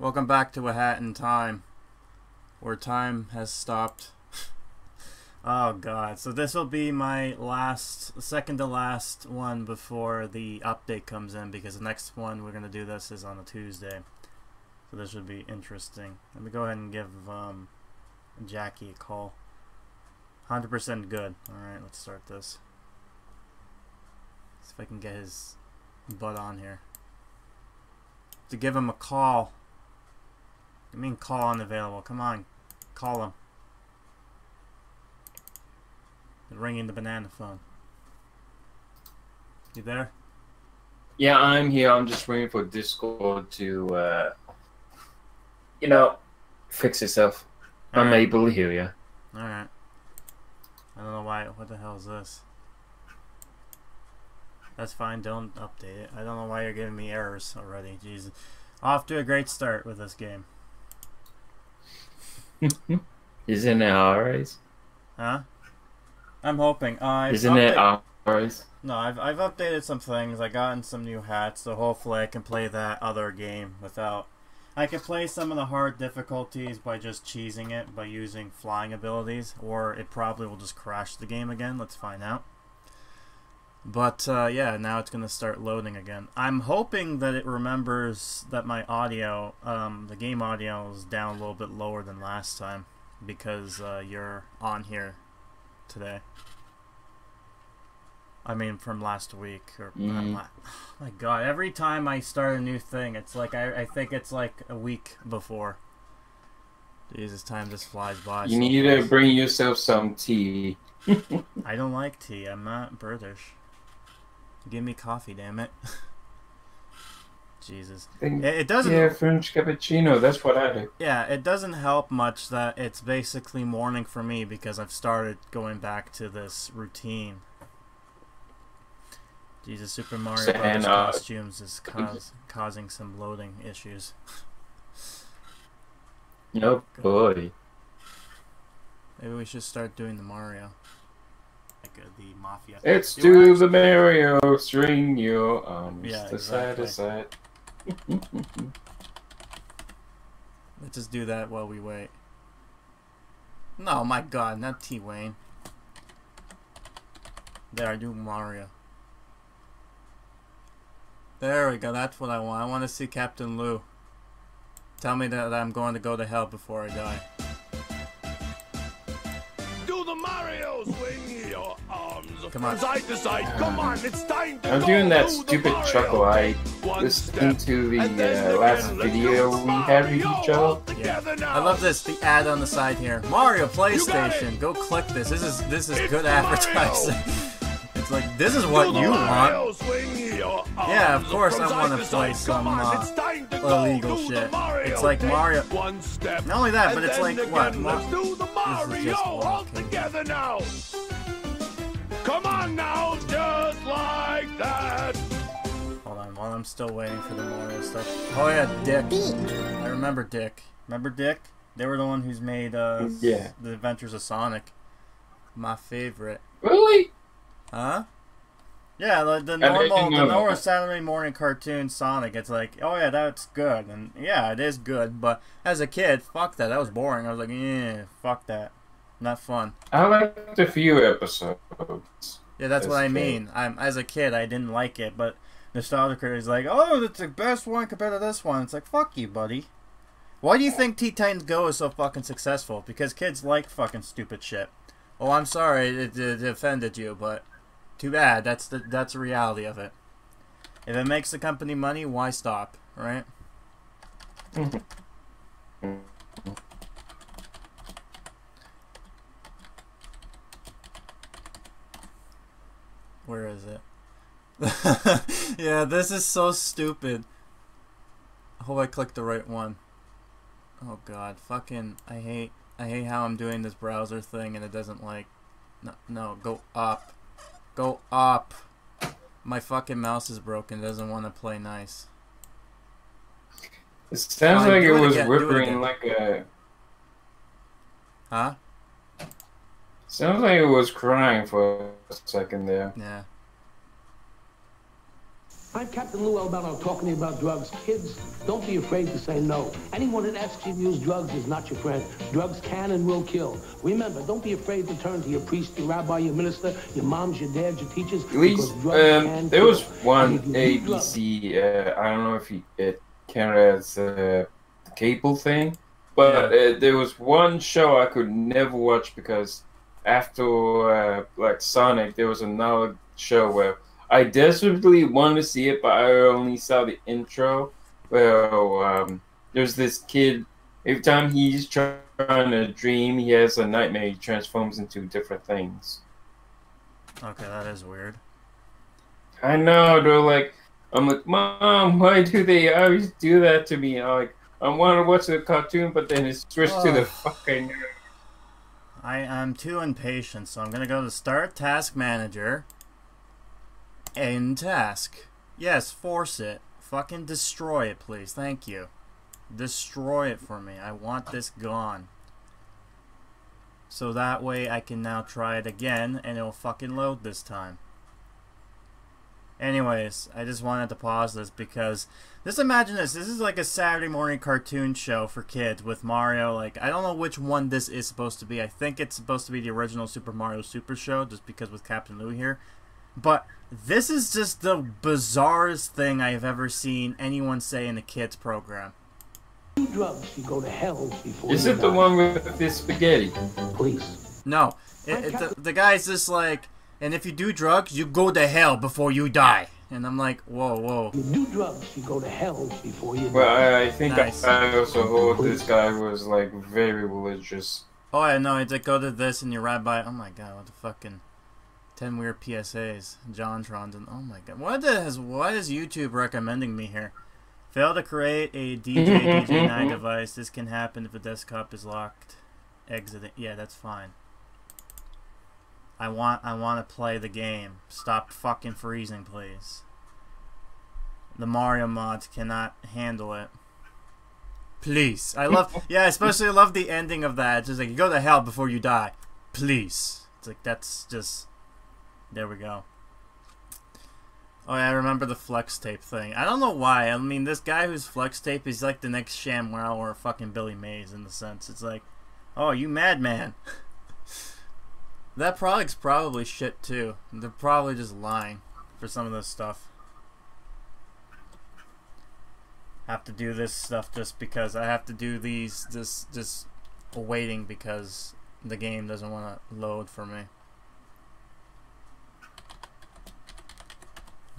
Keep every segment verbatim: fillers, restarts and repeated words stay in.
Welcome back to A Hat in Time, where time has stopped. Oh god, so this will be my last, second to last one before the update comes in, because the next one we're going to do this is on a Tuesday. So this should be interesting. Let me go ahead and give um, Jackie a call. one hundred percent good. Alright, let's start this. See if I can get his butt on here. To give him a call. I mean call unavailable. Come on, call him. Ringing the banana phone. You there? Yeah, I'm here. I'm just waiting for Discord to, uh, you know, fix itself. All I'm right. able to hear you. Alright. I don't know why. What the hell is this? That's fine. Don't update it. I don't know why you're giving me errors already. Jesus. Off to a great start with this game. Isn't it alright? Huh? I'm hoping. Uh, Isn't it ours? No, I've I've updated some things. I gotten some new hats, so hopefully I can play that other game without. I can play some of the hard difficulties by just cheesing it by using flying abilities, or it probably will just crash the game again. Let's find out. But uh, yeah, now it's gonna start loading again. I'm hoping that it remembers that my audio, um, the game audio, is down a little bit lower than last time because uh, you're on here today. I mean from last week or mm. not, oh my god, every time I start a new thing it's like I, I think it's like a week before. Jesus, time just flies by. You so need fast. to bring yourself some tea. I don't like tea. I'm not British. Give me coffee, damn it. Jesus. It, it doesn't. Yeah, French cappuccino. That's what I do. Yeah, it doesn't help much that it's basically morning for me because I've started going back to this routine. Jesus, Super Mario Brothers and, uh, costumes is cause, causing some loading issues. No boy. Maybe we should start doing the Mario. Like uh, the Mafia. It's do the Mario, string your arms yeah, to exactly. side to side. Let's just do that while we wait. No, my god, not T-Wayne. There, I do Mario. There we go, that's what I want. I want to see Captain Lou. Tell me that I'm going to go to hell before I die. Do the Mario swing! Come on. Side to side. Come on, it's time to I'm doing that stupid chuckle I listened to the uh, last video we had with each other. Yeah. I love this, the ad on the side here. Mario PlayStation, go click this. This is this is it's good advertising. It's like this is what you want. Yeah, of course I want to play some uh, illegal shit. It's like Mario. Not only that, but it's like what? This is just all together now. Come on now, just like that! Hold on, while I'm still waiting for the Mario stuff. Oh yeah, Dick. I remember Dick. Remember Dick? They were the one who's made uh, yeah. The Adventures of Sonic. My favorite. Really? Huh? Yeah, the, the normal the normal Saturday morning cartoon Sonic, it's like, oh yeah, that's good. And yeah, it is good, but as a kid, fuck that. That was boring. I was like, yeah, fuck that. Not fun. I liked a few episodes. Yeah, that's what I mean. I'm as a kid, I didn't like it, but Nostalgia Critic is like, oh, that's the best one compared to this one. It's like, fuck you, buddy. Why do you think Teen Titans Go is so fucking successful? Because kids like fucking stupid shit. Oh, I'm sorry it, it offended you, but too bad. That's the that's the reality of it. If it makes the company money, why stop, right? Where is it? Yeah, this is so stupid. I hope I clicked the right one. Oh god, fucking I hate I hate how I'm doing this browser thing and it doesn't like no no go up. Go up. My fucking mouse is broken, it doesn't want to play nice. It sounds oh, like it was whippering like a Huh? Sounds like it was crying for a second there. Yeah. I'm Captain Lou Albano talking to you about drugs. Kids, don't be afraid to say no. Anyone that asks you to use drugs is not your friend. Drugs can and will kill. Remember, don't be afraid to turn to your priest, your rabbi, your minister, your moms, your dads, your teachers. At least, um, there was one A B C, uh, I don't know if you uh, count it as uh, the cable thing, but yeah. uh, there was one show I could never watch because after uh, like Sonic, there was another show where I desperately wanted to see it, but I only saw the intro. Well, um, there's this kid. Every time he's trying to dream, he has a nightmare. He transforms into different things. Okay, that is weird. I know. They're like, I'm like, Mom, why do they always do that to me? I'm like, I want to watch the cartoon, but then it switched oh. to the fucking. I am too impatient, so I'm gonna go to Start Task Manager. End task. Yes, force it. Fucking destroy it, please. Thank you. Destroy it for me. I want this gone. So that way I can now try it again and it'll fucking load this time. Anyways, I just wanted to pause this because just imagine this. This is like a Saturday morning cartoon show for kids with Mario. Like, I don't know which one this is supposed to be. I think it's supposed to be the original Super Mario Super Show just because with Captain Lou here. But this is just the bizarrest thing I've ever seen anyone say in a kids program. Drugs, you go to hell before is it die. The one with the spaghetti? Please. No. It, it, the, the guy's just like, and if you do drugs, you go to hell before you die. And I'm like, whoa, whoa. You do drugs, you go to hell before you die. Well, I, I think nice. I, I also heard this guy was like very religious. Oh, I know. It's like, go to this and your rabbi. Oh my god, what the fucking... ten weird P S As, JonTron, and oh my god, what is what is YouTube recommending me here? Fail to create a D J D J nine device. This can happen if the desktop is locked. Exiting. Yeah, that's fine. I want I want to play the game. Stop fucking freezing, please. The Mario mods cannot handle it. Please, I love. Yeah, especially I love the ending of that. It's just like you go to hell before you die. Please, it's like that's just. There we go. Oh, yeah, I remember the flex tape thing. I don't know why. I mean, this guy who's flex tape is like the next ShamWow or fucking Billy Mays in the sense. It's like, oh, you madman. That product's probably shit, too. They're probably just lying for some of this stuff. I have to do this stuff just because I have to do these this, just waiting because the game doesn't want to load for me.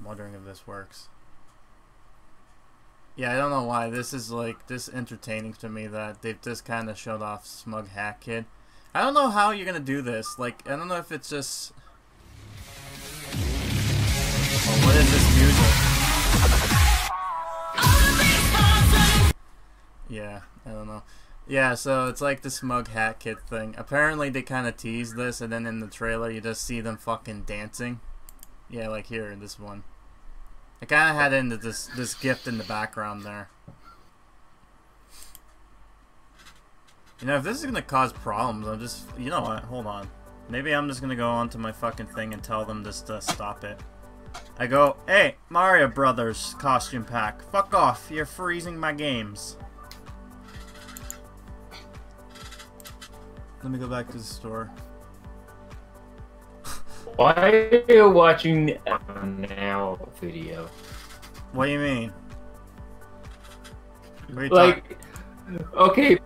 Wondering if this works. Yeah, I don't know why this is like this entertaining to me that they've just kind of showed off Smug Hat Kid. I don't know how you're gonna do this. Like, I don't know if it's just. Oh, what is this music? Yeah, I don't know. Yeah, so it's like the Smug Hat Kid thing. Apparently, they kind of tease this, and then in the trailer, you just see them fucking dancing. Yeah, like here in this one. I kind of had into this this gift in the background there. You know, if this is gonna cause problems, I'm just you know what? Hold on. Maybe I'm just gonna go onto my fucking thing and tell them just to stop it. I go, hey, Mario Brothers costume pack, fuck off! You're freezing my games. Let me go back to the store. Why are you watching a now video? What do you mean? You like, okay,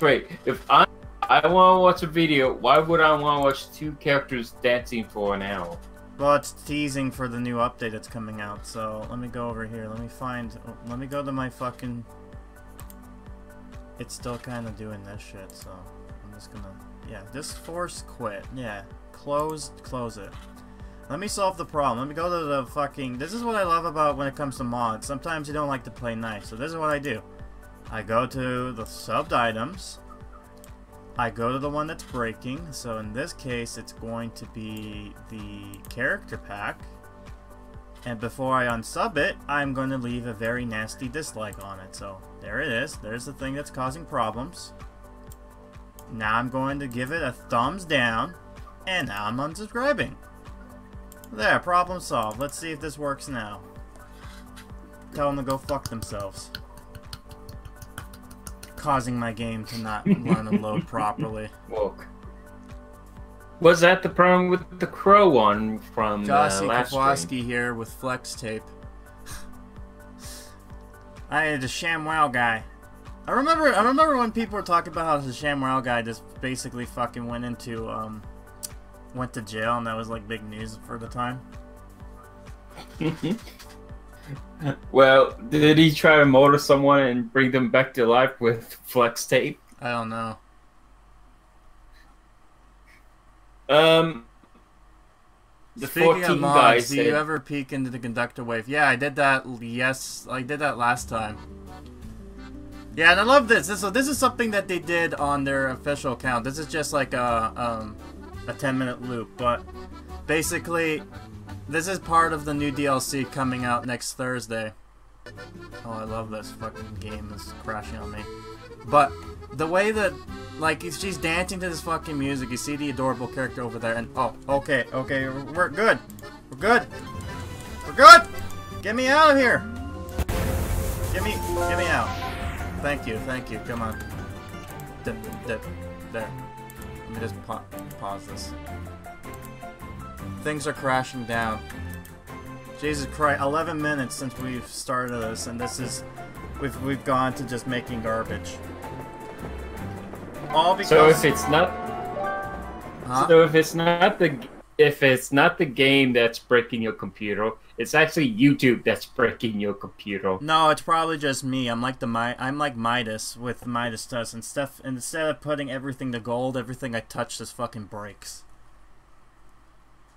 wait. If I I want to watch a video, why would I want to watch two characters dancing for an hour? Well, it's teasing for the new update that's coming out. So let me go over here. Let me find. Let me go to my fucking. It's still kind of doing this shit, so I'm just gonna. Yeah, this force quit. Yeah. Close, close it. Let me solve the problem. Let me go to the fucking... This is what I love about when it comes to mods. Sometimes you don't like to play nice, so this is what I do. I go to the subbed items. I go to the one that's breaking. So in this case, it's going to be the character pack. And before I unsub it, I'm going to leave a very nasty dislike on it. So there it is. There's the thing that's causing problems. Now I'm going to give it a thumbs down. And now I'm unsubscribing. There, problem solved. Let's see if this works now. Tell them to go fuck themselves. Causing my game to not learn to load properly. Woke. Was that the problem with the crow one from Jossie uh, last Kowalski here with flex tape. I had a ShamWow guy. I remember I remember when people were talking about how the ShamWow guy just basically fucking went into um went to jail, and that was like big news for the time. Well, did he try to murder someone and bring them back to life with flex tape? I don't know. Um, the Speaking of mods, do you ever peek into the conductor wave? Yeah, I did that. Yes, I did that last time. Yeah, and I love this. This, this is something that they did on their official account. This is just like a um, a ten minute loop, but basically, this is part of the new D L C coming out next Thursday. Oh, I love this fucking game. It's crashing on me. But the way that, like, she's dancing to this fucking music, you see the adorable character over there, and oh, okay, okay, we're good. We're good. We're good! Get me out of here! Get me, get me out. Thank you, thank you, come on. Dip, dip, dip. There. Let me just pa pause this. Things are crashing down. Jesus Christ, eleven minutes since we've started this, and this is... We've, we've gone to just making garbage. All because so if it's not, huh? so if it's not the if it's not the game that's breaking your computer, it's actually YouTube that's breaking your computer. No, it's probably just me. I'm like the Mi I'm like Midas with Midas dust and stuff. Instead of putting everything to gold, everything I touch just fucking breaks.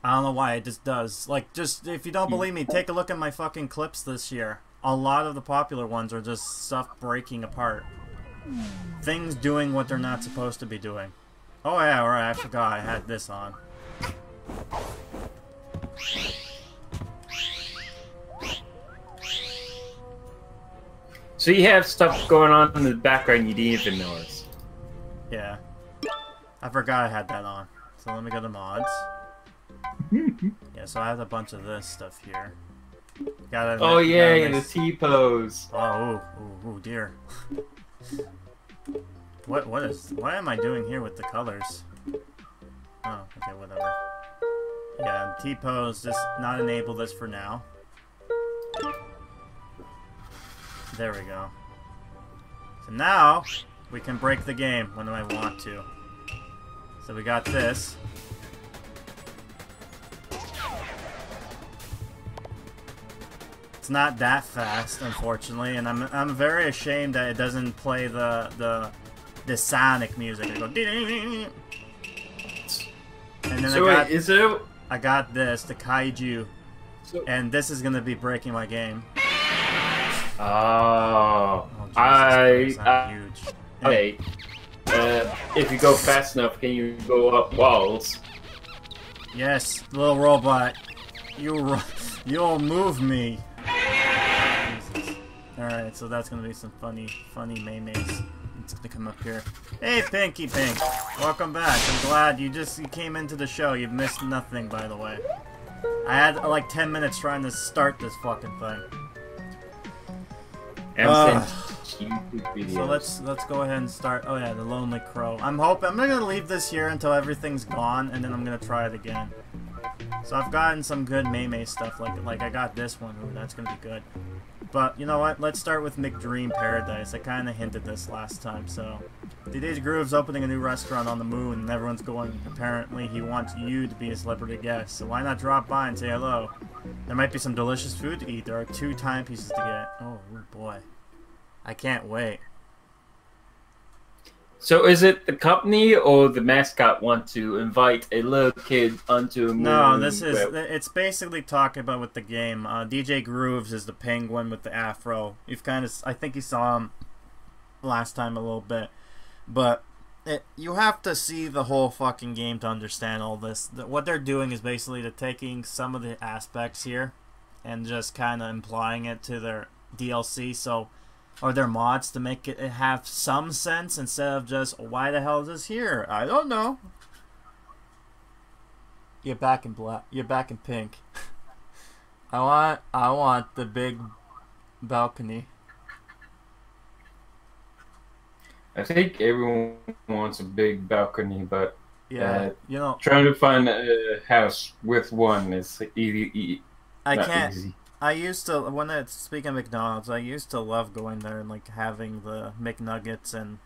I don't know why it just does. Like, just if you don't believe me, take a look at my fucking clips this year. A lot of the popular ones are just stuff breaking apart. Things doing what they're not supposed to be doing. Oh yeah, alright, I forgot I had this on. So you have stuff going on in the background you didn't even notice. Yeah. I forgot I had that on. So let me go to mods. Yeah, so I have a bunch of this stuff here. Got oh yeah, yeah, the T-pose. Oh, ooh, ooh, ooh, dear. What? What is? What am I doing here with the colors? Oh, okay, whatever. Yeah, T-pose. Just not enable this for now. There we go. So now we can break the game when I want to. So we got this. It's not that fast, unfortunately, and I'm I'm very ashamed that it doesn't play the the the Sonic music. I go dee -dee -dee -dee. And then so I got wait, is there... I got this, the Kaiju, so... and this is gonna be breaking my game. Oh, oh Jesus I, I huge. Hey, uh, if you go fast enough, can you go up walls? Yes, little robot, you you'll move me. Alright, so that's gonna be some funny, funny maymays. It's gonna come up here. Hey, Pinky Pink! Welcome back. I'm glad you just you came into the show. You've missed nothing, by the way. I had uh, like ten minutes trying to start this fucking thing. Uh, so let's let's go ahead and start. Oh yeah, the Lonely Crow. I'm hoping I'm gonna leave this here until everything's gone, and then I'm gonna try it again. So I've gotten some good meimei stuff. Like like I got this one. Ooh, that's gonna be good. But, you know what, let's start with McDream Paradise. I kind of hinted this last time, so... D J Grooves opening a new restaurant on the moon, and everyone's going, apparently he wants you to be a celebrity guest, so why not drop by and say hello? There might be some delicious food to eat. There are two timepieces to get. Oh, boy. I can't wait. So is it the company or the mascot want to invite a little kid onto a movie? No, this is, it's basically talking about with the game. Uh, D J Grooves is the penguin with the afro. You've kind of, I think you saw him last time a little bit. But it, you have to see the whole fucking game to understand all this. What they're doing is basically they're taking some of the aspects here and just kind of implying it to their D L C. So... Are there mods to make it have some sense instead of just, why the hell is this here? I don't know. You're back in black. You're back in pink. I want I want the big balcony. I think everyone wants a big balcony, but yeah, uh, you know, trying to find a house with one is easy. easy I can't. Easy. I used to when I speak of McDonald's, I used to love going there and like having the McNuggets and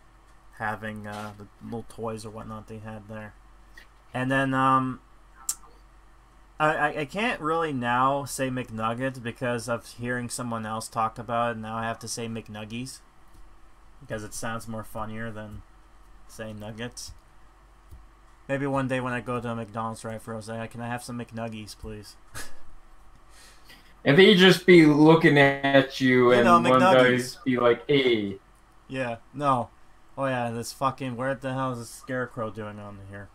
having uh, the little toys or whatnot they had there, and then um, I I can't really now say McNuggets because of hearing someone else talk about it. Now I have to say McNuggies. Because it sounds more funnier than, say, nuggets. Maybe one day when I go to a McDonald's drive-thru, I'll say, "Can I have some McNuggies, please?" And they just be looking at you, you and know, one McNuggies. Guy be like, "Hey." Yeah. No. Oh yeah, this fucking. Where the hell is this scarecrow doing on here?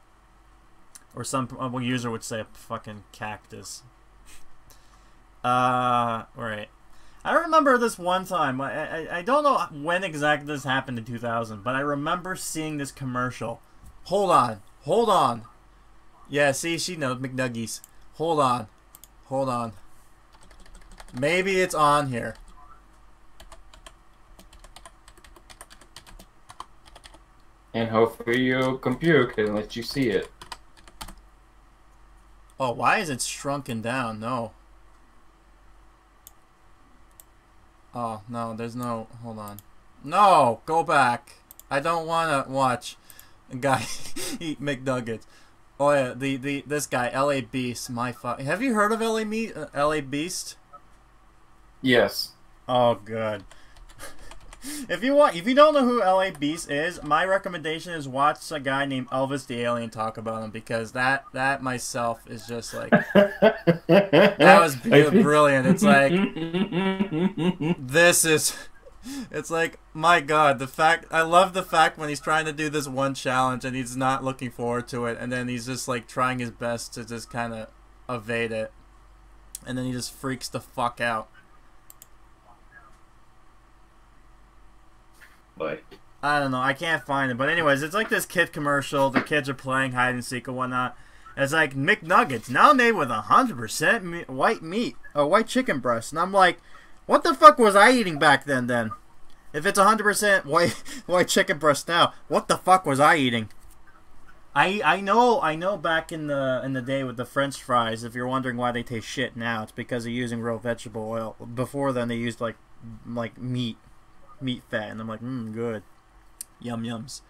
Or some uh, one user would say a fucking cactus. uh. All right. I remember this one time, I, I, I don't know when exactly this happened in two thousand, but I remember seeing this commercial. Hold on, hold on. Yeah, see, she knows McNuggies. Hold on, hold on. Maybe it's on here. And hopefully your computer can let you see it. Oh, why is it shrunken down? No. Oh, no, there's no... Hold on. No! Go back! I don't want to watch a guy eat McNuggets. Oh, yeah, the, the, this guy, L A Beast, my fuck... Have you heard of L A, me, uh, L A Beast? Yes. Oh, good. if you want, if you don't know who L A Beast is, my recommendation is watch a guy named Elvis the Alien talk about him, because that, that myself is just like... that was brilliant. It's like... This is, it's like, my God, the fact, I love the fact when he's trying to do this one challenge and he's not looking forward to it. And then he's just like trying his best to just kind of evade it. And then he just freaks the fuck out. But I don't know. I can't find it. But anyways, it's like this kid commercial. The kids are playing hide and seek and whatnot. And it's like McNuggets, now made with one hundred percent white meat, or white chicken breast. And I'm like, what the fuck was I eating back then, then? If it's one hundred percent white white chicken breast now, what the fuck was I eating? I I know I know back in the in the day with the French fries, if you're wondering why they taste shit now, it's because they're using real vegetable oil. Before then, they used like like meat, meat fat, and I'm like, mmm, good. Yum yums.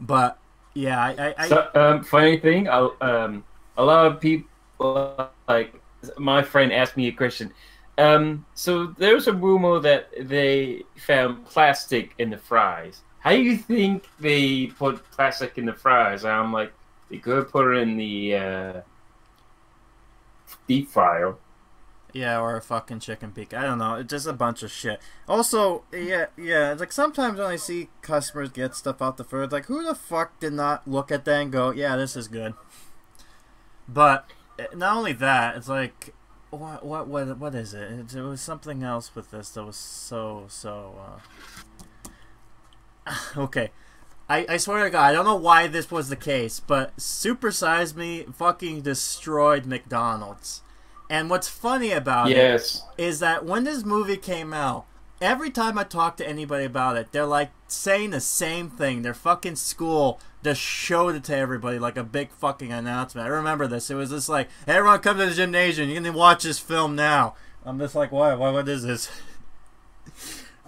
But, yeah, I... I, I... So, um, funny thing, I, um, a lot of people, like, my friend asked me a question. Um, so there's a rumor that they found plastic in the fries. How do you think they put plastic in the fries? I'm like, they could put it in the uh, deep fryer. Yeah, or a fucking chicken peek. I don't know. It's just a bunch of shit. Also, yeah, yeah. It's like sometimes when I see customers get stuff out the food, it's like, who the fuck did not look at that and go, yeah, this is good. But not only that, it's like. What what what what is it? it? It was something else with this that was so so. Uh... okay, I I swear to God, I don't know why this was the case, but Super Size Me fucking destroyed McDonald's. And what's funny about yes. it is that when this movie came out, every time I talk to anybody about it, they're like saying the same thing. Their fucking school just showed it to everybody like a big fucking announcement. I remember this. It was just like, hey, everyone come to the gymnasium. You can watch this film now. I'm just like, why? Why? What is this?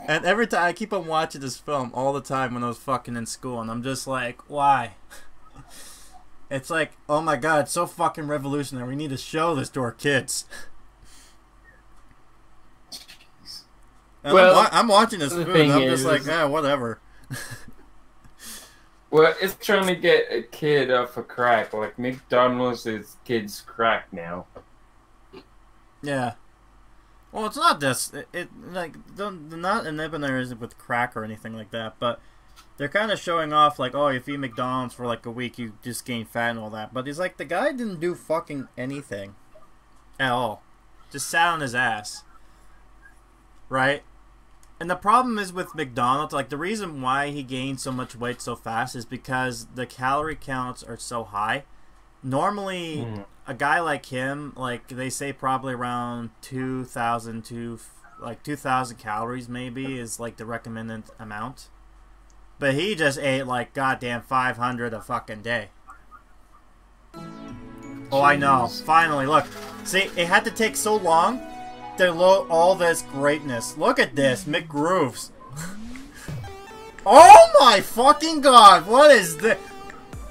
And every time I keep on watching this film all the time when I was fucking in school. And I'm just like, why? It's like, oh my God, it's so fucking revolutionary. We need to show this to our kids. Well, I'm, I'm watching this food and I'm just is, like, eh, whatever. Well, it's trying to get a kid off a crack. Like, McDonald's is kids' crack now. Yeah. Well, it's not this. It, it like, they're not enablers with crack or anything like that, but they're kind of showing off, like, oh, if you eat McDonald's for, like, a week, you just gain fat and all that. But he's like, the guy didn't do fucking anything at all. Just sat on his ass. Right? And the problem is with McDonald's, like, the reason why he gained so much weight so fast is because the calorie counts are so high. Normally, mm. a guy like him, like they say, probably around two thousand to like two thousand calories maybe is like the recommended amount. But he just ate like goddamn five hundred a fucking day. Oh, I know. Finally, look. See, it had to take so long to load all this greatness. Look at this, McGrooves. Oh my fucking god! What is this?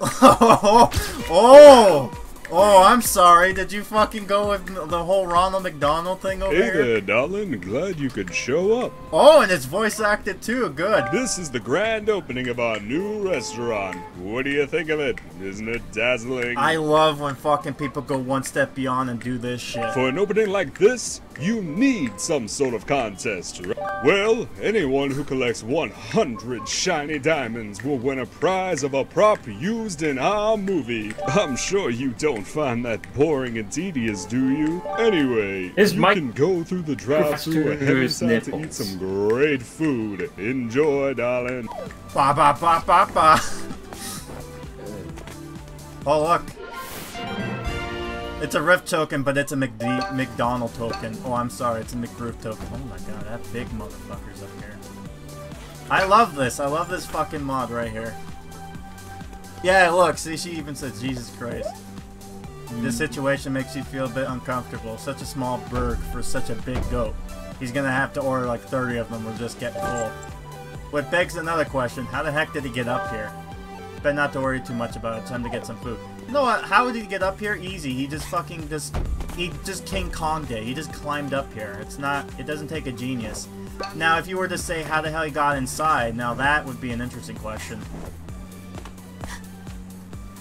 Oh, oh, oh! I'm sorry. Did you fucking go with the whole Ronald McDonald thing over here? Hey there, darling. Glad you could show up. Oh, and it's voice acted too. Good. This is the grand opening of our new restaurant. What do you think of it? Isn't it dazzling? I love when fucking people go one step beyond and do this shit. For an opening like this, you need some sort of contest, right? Well, anyone who collects one hundred shiny diamonds will win a prize of a prop used in our movie. I'm sure you don't find that boring and tedious, do you? Anyway, is you Mike can go through the drive-thru and head to eat some great food. Enjoy, darling. Ba ba ba ba ba. Oh look. It's a Rift token, but it's a McD McDonald token. Oh, I'm sorry, it's a McGroove token. Oh my god, that big motherfucker's up here. I love this. I love this fucking mod right here. Yeah, look, see, she even said, Jesus Christ. This situation makes you feel a bit uncomfortable. Such a small bird for such a big goat. He's gonna have to order like thirty of them or just get full. What begs another question, how the heck did he get up here? Bet not to worry too much about it. Time to get some food. You know what? How did he get up here? Easy. He just fucking just... He just King Konged it. He just climbed up here. It's not... It doesn't take a genius. Now, if you were to say how the hell he got inside, now that would be an interesting question.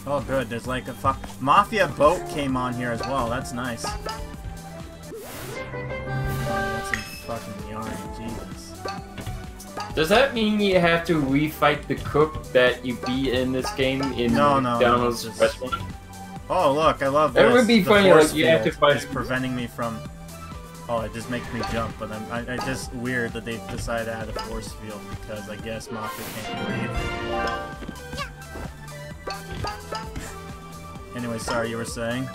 Oh, good. There's like a fuck... Mafia boat came on here as well. That's nice. That's some fucking yarn. Jesus. Does that mean you have to refight the cook that you beat in this game in no, McDonald's no, no. restaurant? Oh look, I love this. That would be the funny, like you have to fight. It's preventing me from. Oh, it just makes me jump, but I'm. I, I just weird that they decided to add a force field because I guess Mafia can't breathe. Anyway, sorry, you were saying.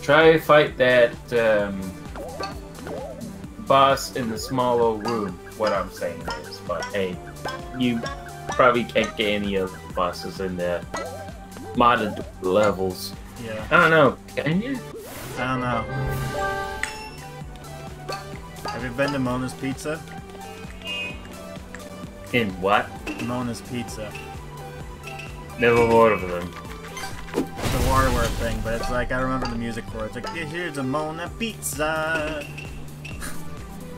Try fight that. Um... boss in the smaller room. What I'm saying is, but hey, you probably can't get any of the bosses in the modded levels. Yeah. I don't know. Can you? I don't know. Have you been to Mona's Pizza? In what? Mona's Pizza. Never heard of them. It's a Warware thing, but it's like I remember the music for it. It's like, here's a Mona Pizza.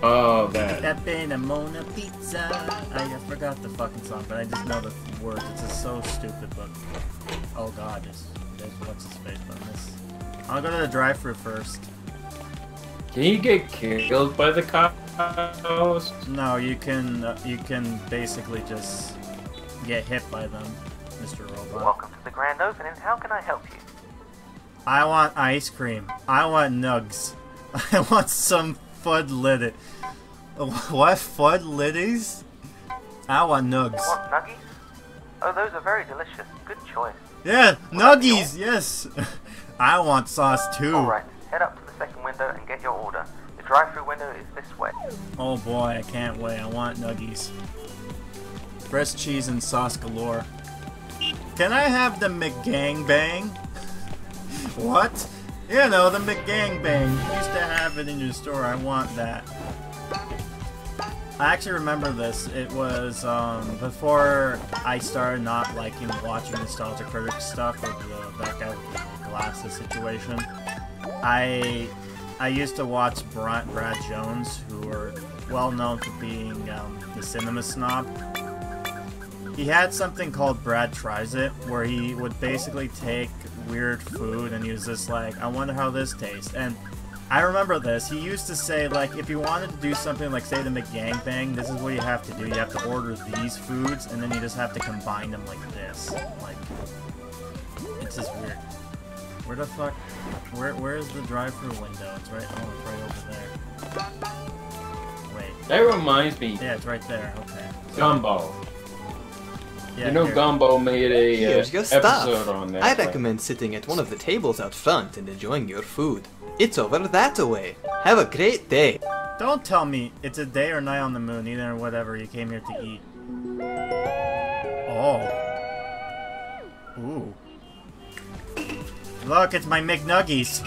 Oh, that. That been a Mona Pizza. I, I forgot the fucking song, but I just know the words. It's just so stupid, but... Oh god, there's, there's what's his face on this. I'll go to the drive-thru first. Can you get killed by the cops? No, you can, uh, you can basically just get hit by them, Mister Robot. Welcome to the grand opening. How can I help you? I want ice cream. I want nugs. I want some... Fud Liddy. What? Fud Liddies? I want nugs. You want nuggies? Oh, those are very delicious. Good choice. Yeah, well, nuggies, yes. I want sauce too. Alright, head up to the second window and get your order. The drive-thru window is this way. Oh boy, I can't wait. I want nuggies. Fresh cheese and sauce galore. Can I have the McGangbang? What? You know, the McGangbang. You used to have it in your store. I want that. I actually remember this. It was um, before I started not liking watching Nostalgia Critic stuff or the, that guy with the glasses situation. I I used to watch Brad, Brad Jones, who were well known for being um, the Cinema Snob. He had something called Brad Tries It, where he would basically take weird food and he was just like, I wonder how this tastes. And I remember this. He used to say, like, if you wanted to do something like, say, the McGangbang, this is what you have to do. You have to order these foods and then you just have to combine them like this. Like, it's just weird. Where the fuck? Where Where is the drive-thru window? It's right, oh, it's right over there. Wait. That reminds me. Yeah, it's right there. Okay. Gumball. Yeah, you know, here. Gumbo made a uh, episode stuff. on that. I recommend sitting at one of the tables out front and enjoying your food. It's over that way. Have a great day. Don't tell me it's a day or night on the moon, either or whatever you came here to eat. Oh. Ooh. Look, it's my McNuggies.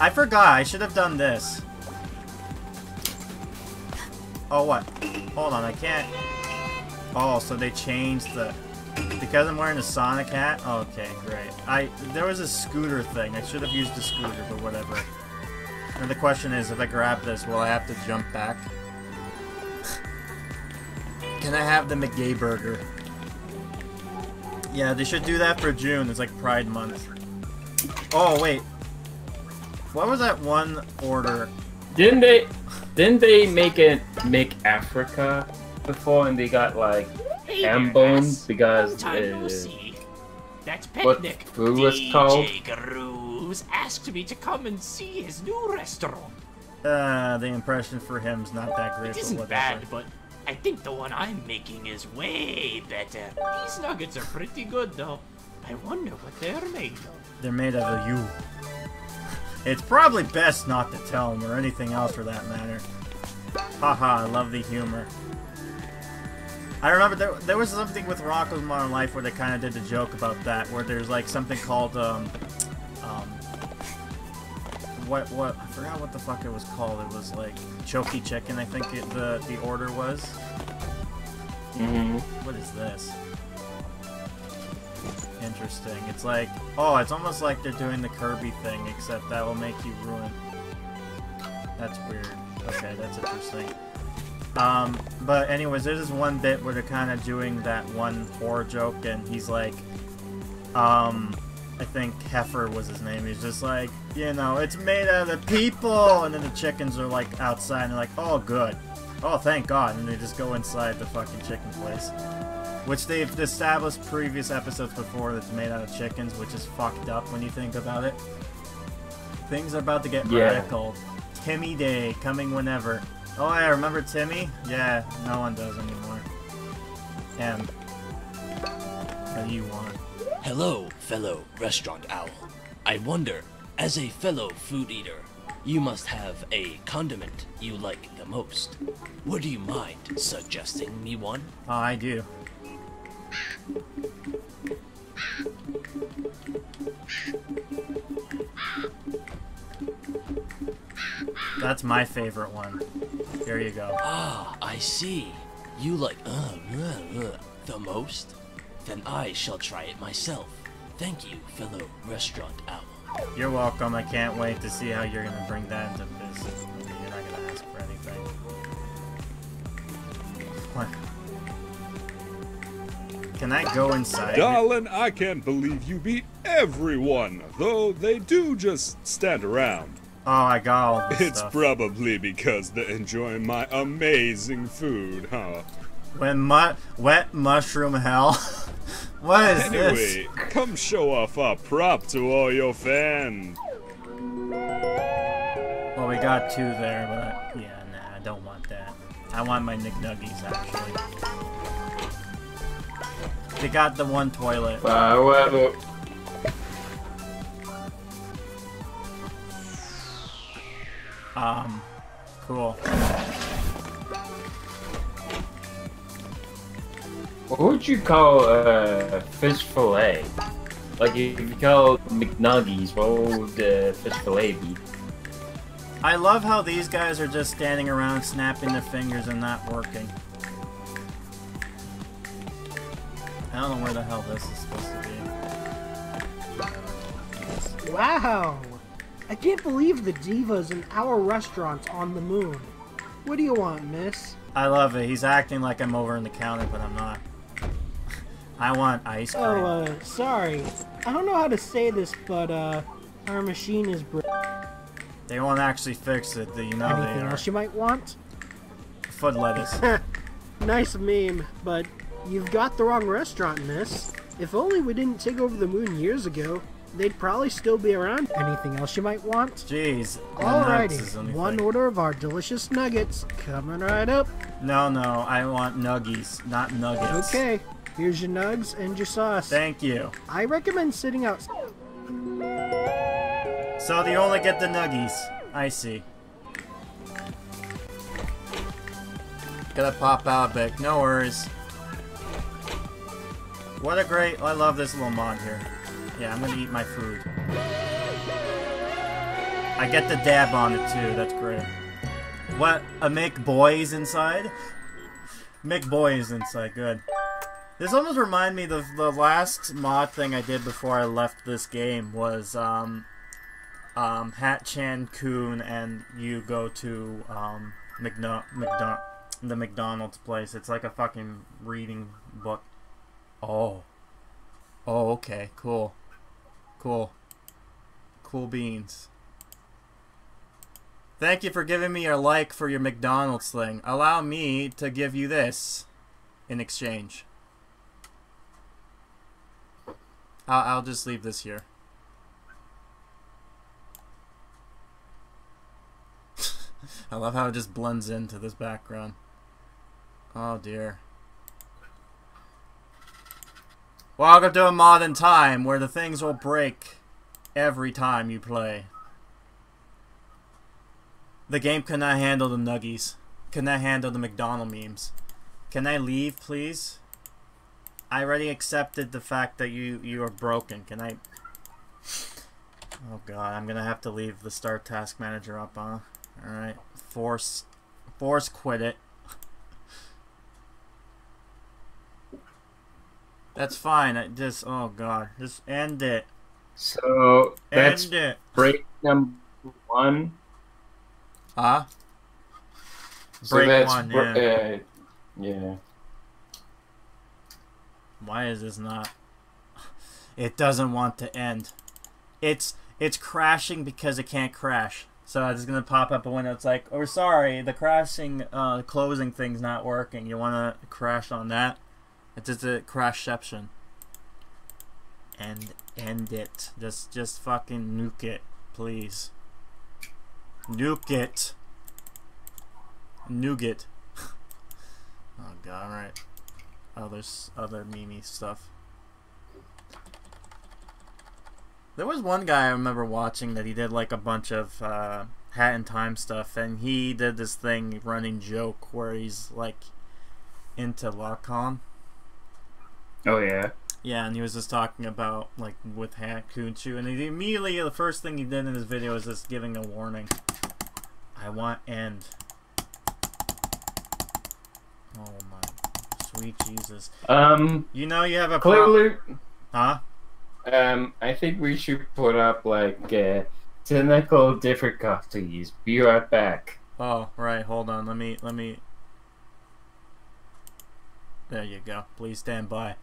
I forgot. I should have done this. Oh, what? Hold on, I can't... Oh, so they changed the... Because I'm wearing a Sonic hat? Okay, great. I There was a scooter thing. I should have used the scooter, but whatever. And the question is, if I grab this, will I have to jump back? Can I have the McGay Burger? Yeah, they should do that for June. It's like Pride Month. Oh, wait. What was that one order? Didn't they... Didn't they make it make Africa before, and they got like ham bones because uh, that's picnic. What food was called? D J Grooves asked me to come and see his new restaurant. Uh, the impression for him's not that great. It isn't bad, but I think the one I'm making is way better. These nuggets are pretty good, though. I wonder what they're made of. They're made out of you. It's probably best not to tell him, or anything else for that matter. Haha, I love the humor. I remember there, there was something with Rocko's Modern Life where they kind of did a joke about that, where there's like something called, um, um, what, what, I forgot what the fuck it was called. It was like Choky Chicken, I think it, the, the order was. Mm-hmm. What is this? Interesting. It's like, oh, it's almost like they're doing the Kirby thing, except that will make you ruin. That's weird. Okay, that's interesting. Um, but anyways, there's this one bit where they're kind of doing that one horror joke, and he's like, um, I think Heifer was his name. He's just like, you know, it's made out of people, and then the chickens are like outside, and they're like, oh, good, oh, thank God, and they just go inside the fucking chicken place. Which they've established previous episodes before that's made out of chickens, which is fucked up when you think about it. Things are about to get yeah. radical. Timmy Day, coming whenever. Oh, I remember Timmy? Yeah, no one does anymore. Him. What do you want? Hello, fellow restaurant owl. I wonder, as a fellow food eater, you must have a condiment you like the most. Would you mind suggesting me one? Oh, I do. That's my favorite one. There you go. Ah, I see. You like uh, uh, uh, the most? Then I shall try it myself. Thank you, fellow restaurant owl. You're welcome. I can't wait to see how you're gonna bring that into business. You're not gonna ask for anything. What? Can I go inside? Darling, I can't believe you beat everyone, though they do just stand around. Oh, I got all this It's stuff. Probably because they're enjoying my amazing food, huh? When mu wet mushroom hell? What is anyway, this? Anyway, come show off our prop to all your fans. Well, we got two there, but yeah, nah, I don't want that. I want my McNuggies, actually. They got the one toilet. Uh, whatever. Um, cool. What would you call uh, fish fillet? Like, if you call McNuggies, what would uh, fish fillet be? I love how these guys are just standing around snapping their fingers and not working. I don't know where the hell this is supposed to be. Wow! I can't believe the diva's in our restaurant on the moon. What do you want, miss? I love it. He's acting like I'm over in the counter, but I'm not. I want ice cream. Oh, uh, sorry. I don't know how to say this, but, uh, our machine is broken. They won't actually fix it, do you know Anything they Anything else you might want? Foot lettuce. Nice meme, but... You've got the wrong restaurant, miss. If only we didn't take over the moon years ago, they'd probably still be around. Anything else you might want? Jeez. Alrighty, one order of our delicious nuggets. Coming right up. No, no, I want nuggies, not nuggets. Okay. Here's your nugs and your sauce. Thank you. I recommend sitting out. So they only get the nuggies. I see. Gotta pop out, but no worries. What a great... I love this little mod here. Yeah, I'm gonna eat my food. I get the dab on it too, that's great. What? A McBoy is inside? McBoy is inside, good. This almost reminds me of the last mod thing I did before I left this game was um, um, Hat Chan Kun and you go to um, McDo McDo the McDonald's place. It's like a fucking reading book. Oh. Oh, okay, cool. Cool. Cool beans. Thank you for giving me your like for your McDonald's thing. Allow me to give you this in exchange. I'll, I'll just leave this here. I love how it just blends into this background. Oh dear. Welcome to a modern time where the things will break every time you play. The game cannot handle the nuggies. Cannot handle the McDonald memes. Can I leave, please? I already accepted the fact that you, you are broken. Can I... Oh god, I'm gonna have to leave the Start Task Manager up, huh? Alright. Force... Force quit it. That's fine, I just... Oh god. Just end it. So, that's end it. Break number one. Huh? So break that's one, yeah. Uh, yeah. Why is this not? It doesn't want to end. It's it's crashing because it can't crash. So it's gonna pop up a window. It's like, oh, sorry, the crashing, uh, closing thing's not working. You wanna crash on that? It's just a crashception. And end it. Just just fucking nuke it, please. Nuke it. Nuke it. Oh god, all right. Other, other meme-y stuff. There was one guy I remember watching that he did like a bunch of uh, Hat in Time stuff, and he did this thing, running joke, where he's like into Lacan. Oh yeah. Yeah, and he was just talking about like with Hat Kunchu, and he immediately the first thing he did in his video was just giving a warning. I want end. Oh my. Sweet Jesus. Um, you know you have a clearly, huh? Um, I think we should put up like uh, technical difficulties. Be right back. Oh right, hold on. Let me let me. There you go. Please stand by.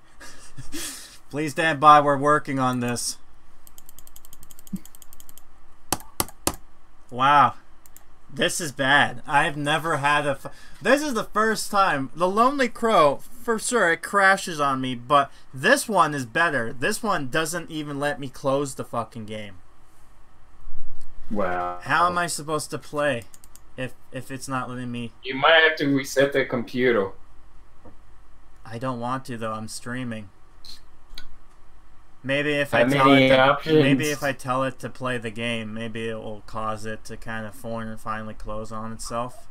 Please stand by. We're working on this. Wow. This is bad. I've never had a... F this is the first time. The Lonely Crow, for sure, it crashes on me, but this one is better. This one doesn't even let me close the fucking game. Wow. How am I supposed to play if, if it's not letting me... You might have to reset the computer. I don't want to, though. I'm streaming. Maybe if I tell it to, maybe if I tell it to play the game, maybe it will cause it to kind of form and finally close on itself.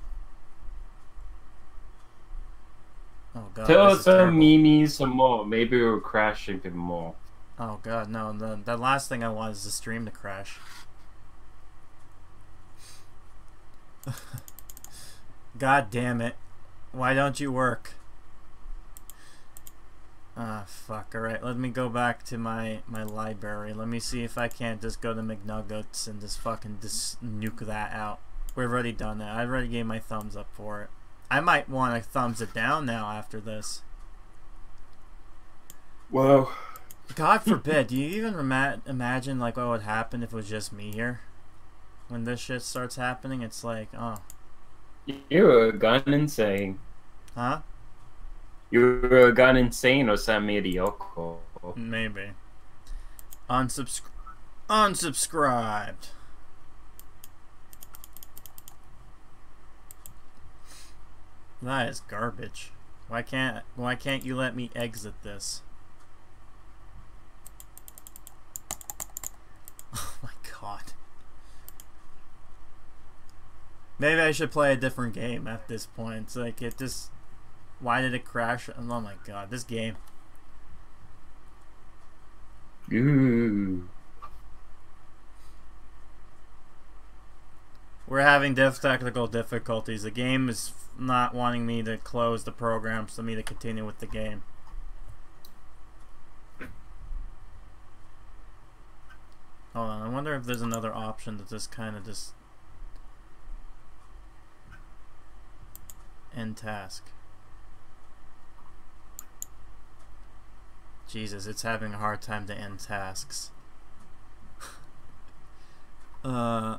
Oh god! Tell us some memes some more. Maybe we'll crash even more. Oh god, no! The the last thing I want is the stream to crash. God damn it! Why don't you work? Ah, fuck. Alright, let me go back to my, my library. Let me see if I can't just go to McNuggets and just fucking just nuke that out. We've already done that. I already gave my thumbs up for it. I might want to thumbs it down now after this. Whoa. God forbid. Do you even imagine like what would happen if it was just me here? When this shit starts happening, it's like, oh. You're gone insane. Huh? You got insane or some mediocre. Maybe. Unsubscri unsubscribed. That is garbage. Why can't why can't you let me exit this? Oh my god. Maybe I should play a different game at this point. It's like it just why did it crash? Oh my god, this game. Ooh. We're having diff technical difficulties. The game is not wanting me to close the program, so me to continue with the game. Hold on, I wonder if there's another option that just kind of just... end task. Jesus, it's having a hard time to end tasks. uh...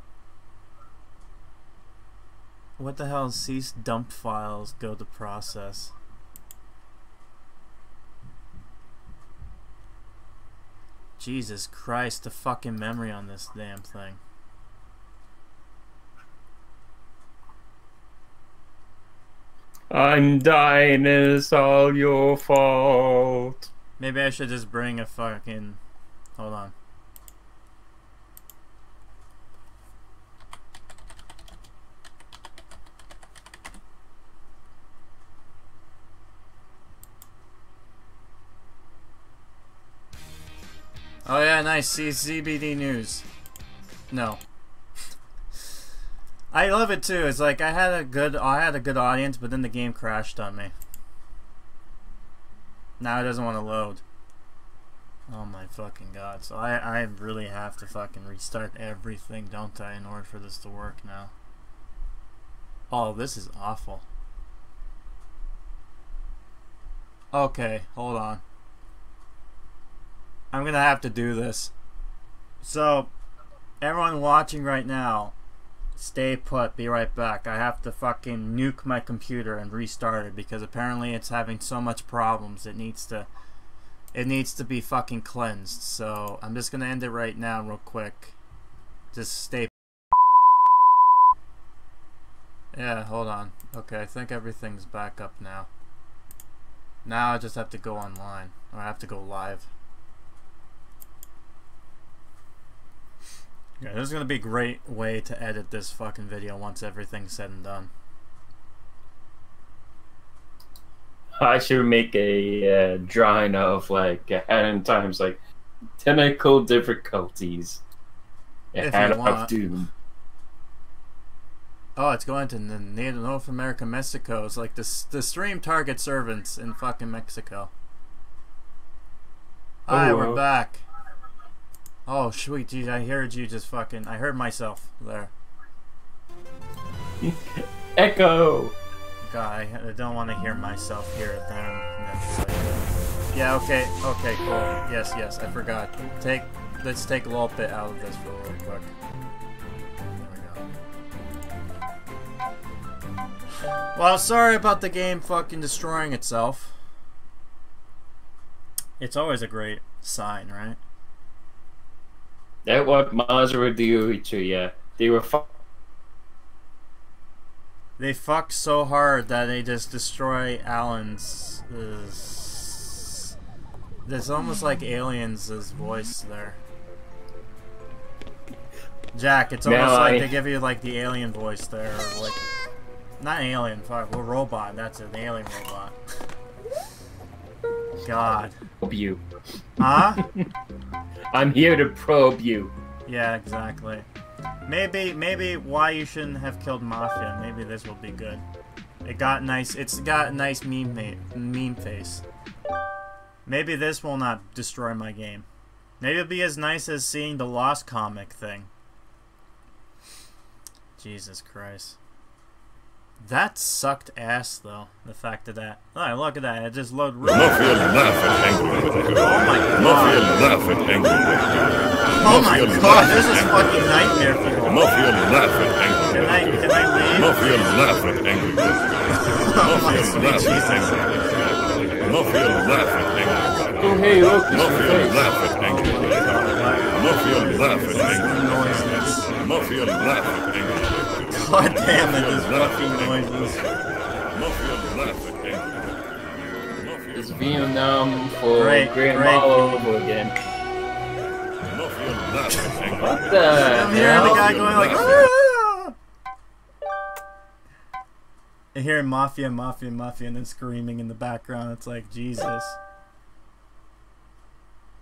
What the hell? Cease dump files. Go to process. Jesus Christ, the fucking memory on this damn thing. I'm dying, it's all your fault. Maybe I should just bring a fucking... Hold on. Oh yeah, nice. See C B D news. No, I love it too. It's like I had a good, I had a good audience, but then the game crashed on me. Now it doesn't want to load. Oh my fucking god! So I, I really have to fucking restart everything, don't I, in order for this to work now? Oh, this is awful. Okay, hold on. I'm gonna have to do this. So, everyone watching right now, stay put, be right back. I have to fucking nuke my computer and restart it because apparently it's having so much problems it needs to it needs to be fucking cleansed. So, I'm just gonna end it right now real quick. Just stay put. Yeah, hold on. Okay, I think everything's back up now. Now I just have to go online. Or I have to go live. Yeah, this is going to be a great way to edit this fucking video once everything's said and done. I should make a uh, drawing of, like, A Hat in Time's, like, technical difficulties. A Hat of Doom. Oh, it's going to North America, Mexico. It's like the, the stream target servants in fucking Mexico. Oh, alright, we're back. Oh, sweet, geez, I heard you just fucking... I heard myself there. Echo! God, I, I don't want to hear myself here at that. Yeah, okay, okay, cool. Yes, yes, I forgot. Take, let's take a little bit out of this for real quick. There we go. Well, sorry about the game fucking destroying itself. It's always a great sign, right? That's what Mars were doing to you. They were fuck. They fucked so hard that they just destroy Alan's. His... It's almost like Alien's his voice there. Jack, it's almost now like I... they give you like the alien voice there, or like not alien, fuck, well robot. That's an alien robot. God. Probe you. Huh? I'm here to probe you. Yeah, exactly. Maybe, maybe why you shouldn't have killed Mafia. Maybe this will be good. It got nice. It's got a nice meme, meme face. Maybe this will not destroy my game. Maybe it'll be as nice as seeing the lost comic thing. Jesus Christ. That sucked ass, though. The fact of that. Oh, look at that. It just loaded really fast. Mafia laugh at Angry Rick. Oh my god. Mafia laugh at Angry Rick. Oh my god. This is fucking nightmare for people. Mafia laugh at Angry Rick. Can I, can I leave? Mafia laugh at Angry Rick. Oh my sweet Jesus. Mafia laugh at Angry Rick. Oh hey, look. Mafia laugh at Angry Rick. Mafia laugh at Angry Rick. Mafia laugh at Angry Rick. God damn it, this fucking noises. It's Vietnam for Great, Great, Great. all over again. What the I'm hearing the guy going like, ah! And hearing Mafia, Mafia, Mafia, and then screaming in the background. It's like, Jesus.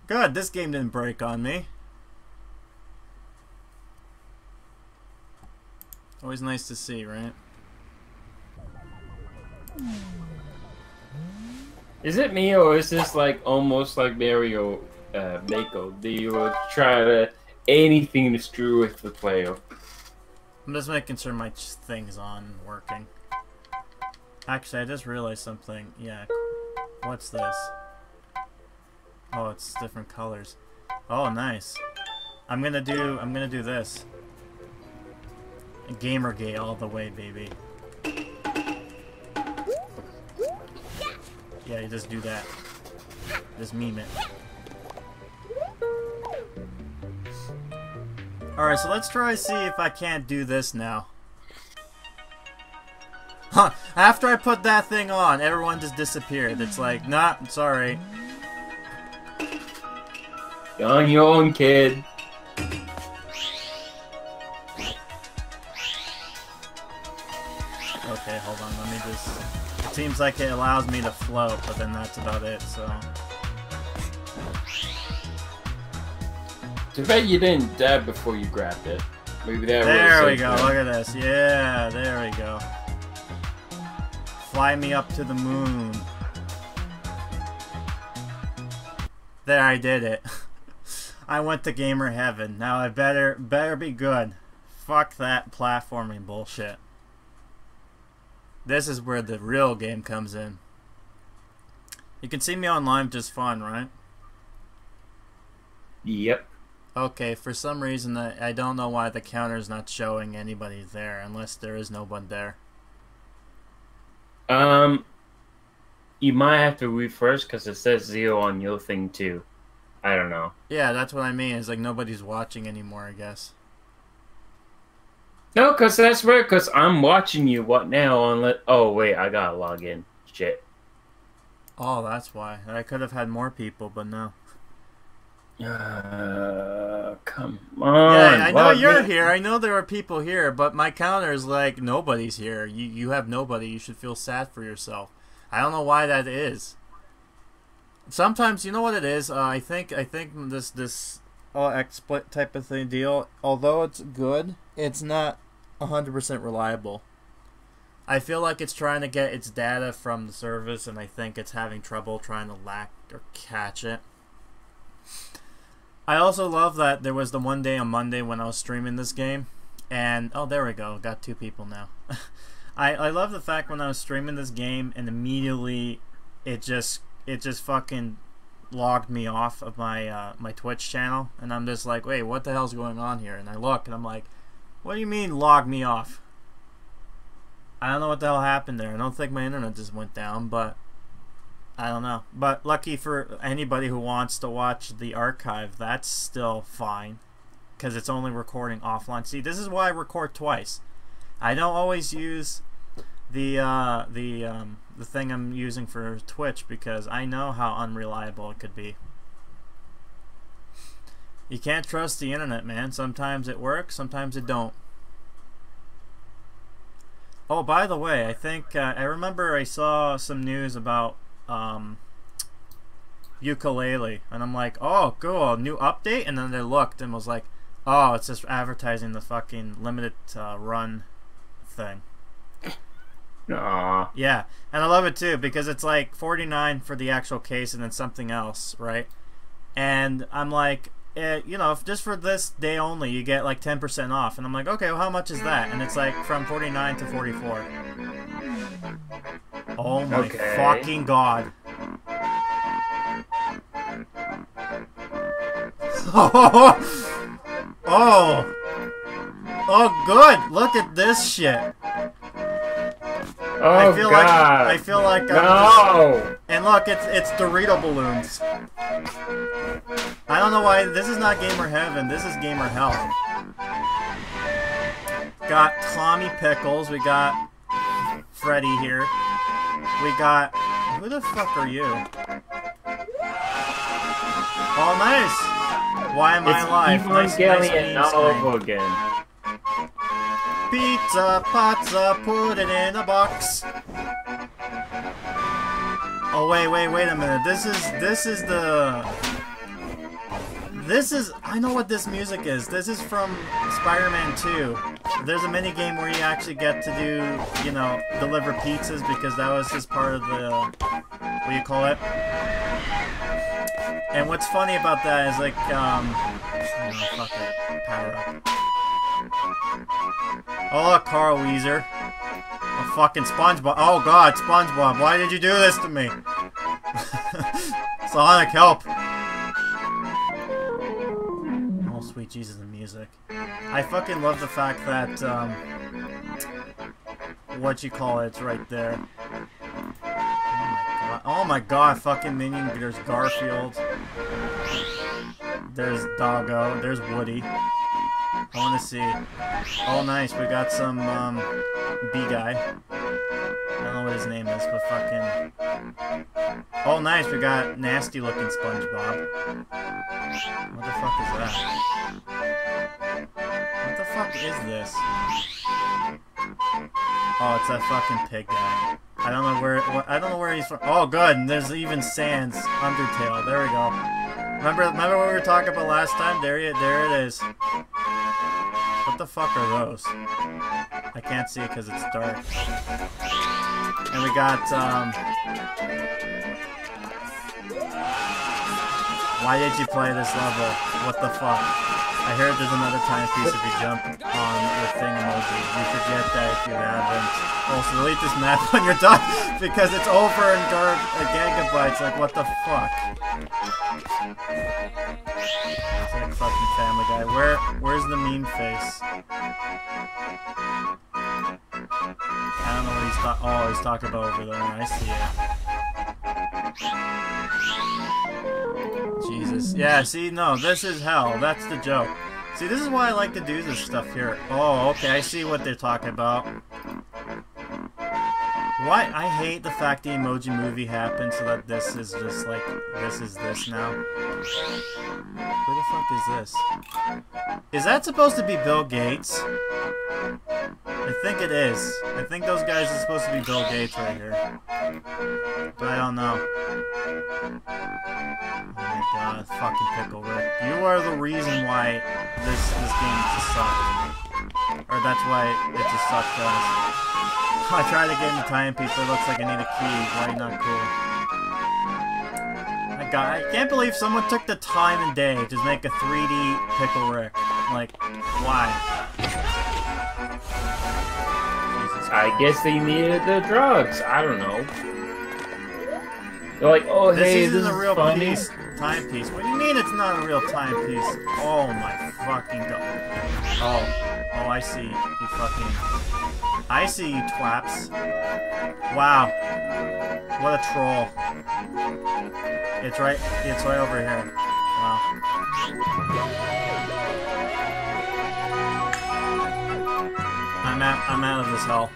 God, this game didn't break on me. Always nice to see, right? Is it me, or is this like almost like Mario uh, Mako? Do you try to anything to screw with the player? I'm just making sure my thing's on working. Actually, I just realized something. Yeah, what's this? Oh, it's different colors. Oh, nice. I'm gonna do. I'm gonna do this. Gamergate all the way, baby. Yeah, you just do that. Just meme it. Alright, so let's try to see if I can't do this now. Huh, after I put that thing on, everyone just disappeared. It's like, nah, sorry. You're on your own, kid. Okay, hold on, let me just... Seems like it allows me to float, but then that's about it, so... I bet you didn't dab before you grabbed it. Maybe that there we go, look at this. Yeah, there we go. Fly me up to the moon. There, I did it. I went to gamer heaven. Now I better, better be good. Fuck that platforming bullshit. This is where the real game comes in. You can see me online just fine, right? Yep. Okay, for some reason, I, I don't know why the counter's not showing anybody there, unless there is no one there. Um, you might have to refresh, because it says zero on your thing, too. I don't know. Yeah, that's what I mean. It's like nobody's watching anymore, I guess. No, because that's weird, because I'm watching you what now on let oh wait, I gotta log in. Shit. Oh, that's why. I could have had more people, but no. Uh come on. Yeah, I know you're here, I know there are people here, but my counter is like nobody's here. You you have nobody, you should feel sad for yourself. I don't know why that is. Sometimes you know what it is, uh, I think I think this this all exploit type of thing deal, although it's good, it's not one hundred percent reliable. I feel like it's trying to get its data from the service, and I think it's having trouble trying to lack or catch it. I also love that there was the one day on Monday when I was streaming this game, and oh, there we go, got two people now. I, I love the fact when I was streaming this game, and immediately it just it just fucking logged me off of my uh, my Twitch channel, and I'm just like, wait, what the hell's going on here? And I look, and I'm like, what do you mean log me off? I don't know what the hell happened there. I don't think my internet just went down, but I don't know. But lucky for anybody who wants to watch the archive, that's still fine, because it's only recording offline. See, this is why I record twice. I don't always use the uh, the um, the thing I'm using for Twitch, because I know how unreliable it could be. You can't trust the internet, man. Sometimes it works, sometimes it don't. Oh, by the way, I think uh, I remember I saw some news about um, ukulele, and I'm like, oh, cool, new update. And then I looked and was like, oh, it's just advertising the fucking limited uh, run thing. Aww. Yeah, and I love it too, because it's like forty-nine dollars for the actual case and then something else, right? And I'm like, eh, you know, if just for this day only, you get like ten percent off. And I'm like, okay, well, how much is that? And it's like from forty-nine dollars to forty-four dollars. Oh my okay. fucking god. Oh! Oh! Oh, good! Look at this shit! Oh, I feel God. like I feel like I'm no. just, and look, it's it's Dorito balloons. I don't know why this is not gamer heaven. This is gamer hell. Got Tommy Pickles. We got Freddy here. We got Who the fuck are you? Oh, nice! Why am it's I alive? Nice, nice and not all over again. Pizza, pizza, put it in a box. Oh wait, wait, wait a minute. This is this is the This is I know what this music is. This is from Spider-Man two. There's a mini game where you actually get to do, you know, deliver pizzas because that was just part of the what do you call it? And what's funny about that is like um fuck it, power up. Oh, Carl Weezer. A fucking SpongeBob. Oh god, SpongeBob, why did you do this to me? Sonic, help! Oh, sweet Jesus, the music. I fucking love the fact that, um... what you call it's right there. Oh my god, oh my god, fucking Minion. There's Garfield. There's Doggo. There's Woody. I wanna see. Oh nice, we got some, um, B-guy. I don't know what his name is, but fucking... Oh nice, we got nasty looking SpongeBob. What the fuck is that? What the fuck is this? Oh, it's that fucking pig guy. I don't know where, I don't know where he's from. Oh good, and there's even Sans Undertale, there we go. Remember, remember what we were talking about last time? There you, there it is. What the fuck are those? I can't see it because it's dark. And we got, um... why did you play this level? What the fuck? I heard there's another timepiece if you jump on the thing emoji. You should get that if you haven't. Also, delete this map when you're done because it's over and dark a gigabytes. Like, what the fuck? It's like fucking Family Guy. Where, where's the mean face? I don't know what he's talking. Oh, he's talking about over there. I see it. Jesus. Yeah. See, no, this is hell. That's the joke. See, this is why I like to do this stuff here. Oh, okay. I see what they're talking about. Why? I hate the fact the Emoji Movie happened so that this is just like, this is this now. Who the fuck is this? Is that supposed to be Bill Gates? I think it is. I think those guys are supposed to be Bill Gates right here. But I don't know. Oh my god, fucking Pickle Rick. You are the reason why this, this game just sucked. Or that's why it just sucked for us. I tried to get in the timepiece, but it looks like I need a key. Why not cool? I got. I can't believe someone took the time and day to make a three D Pickle Rick. Like, why? Jesus Christ. I guess they needed the drugs. I don't know. They're like, oh this hey, isn't this a is real funny. Piece, timepiece. What do you mean it's not a real timepiece? Oh my fucking god. Oh, oh, I see. You fucking. I see you, twaps. Wow. What a troll. It's right, it's right over here. Wow. I'm out, I'm out of this hell.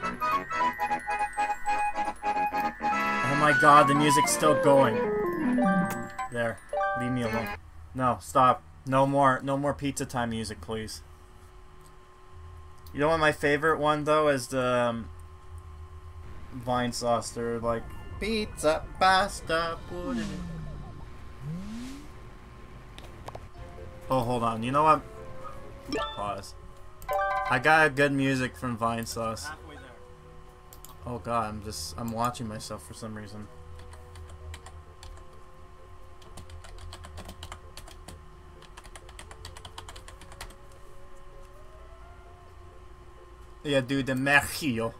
Oh my god, the music's still going. There, leave me alone. No, stop. No more, no more pizza time music, please. You know what my favorite one, though, is the um, Vine Sauce. They're like, pizza, pasta, pudding. Oh, hold on. You know what? Pause. I got a good music from Vine Sauce. Oh, God. I'm just, I'm watching myself for some reason. Yeah, dude, the Mejillo.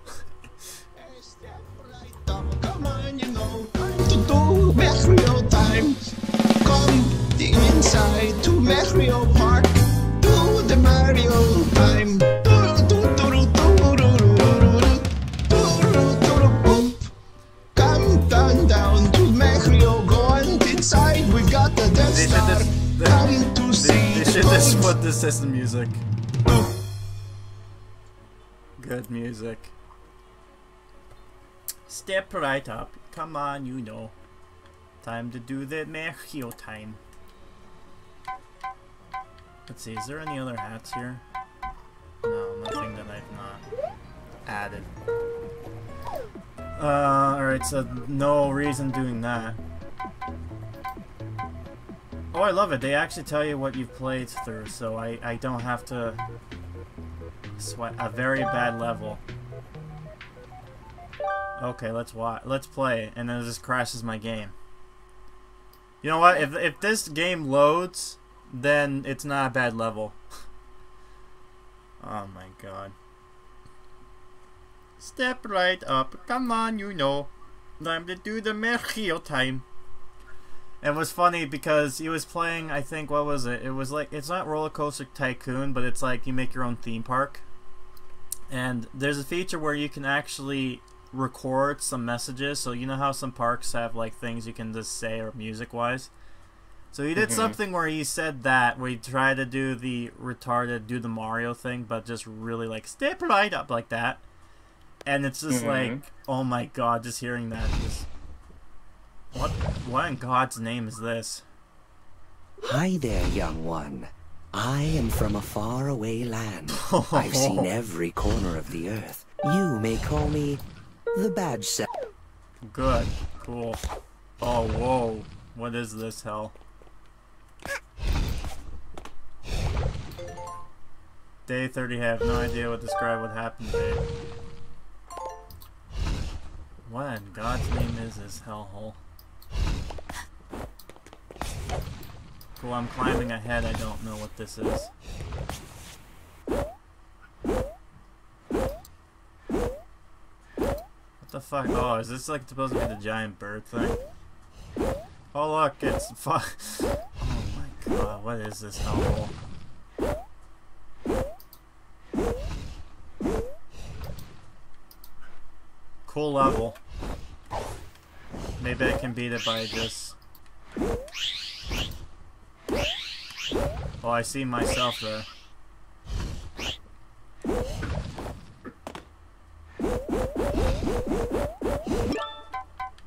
Come on, you know, time to do Mejillo time. Come inside to Mejillo Park. Do the Mario time. Come down, down to Mejillo. Go on inside, we've got the Death Star. Come to see. They should just put this as the music. Good music. Step right up. Come on, you know. Time to do the Mario time. Let's see, is there any other hats here? No, nothing that I've not added. Uh, alright, so no reason doing that. Oh, I love it. They actually tell you what you've played through, so I, I don't have to sweat a very bad level. Okay, let's watch, let's play, and then it just crashes my game. You know what? If, if this game loads, then it's not a bad level. Oh my god. Step right up. Come on, you know. Time to do the Mario time. It was funny because he was playing, I think, what was it? It was like, it's not Roller Coaster Tycoon, but it's like you make your own theme park. And there's a feature where you can actually record some messages. So you know how some parks have like things you can just say or music wise. So he did mm-hmm. something where he said that, where he tried to do the retarded do the Mario thing, but just really like step right up like that. And it's just mm-hmm. like, oh my god, just hearing that, just what what in God's name is this? Hi there, young one. I am from a faraway land. Oh. I've seen every corner of the earth. You may call me the badge set. Good. Cool. Oh, whoa. What is this hell? Day thirty, I have no idea what describe what happened today. What in God's name is this hellhole? Cool, I'm climbing ahead. I don't know what this is. The fuck? Oh, is this like supposed to be the giant bird thing? Oh look, it's fuck. Oh my god, what is this hellhole? Cool level. Maybe I can beat it by just. Oh, I see myself there.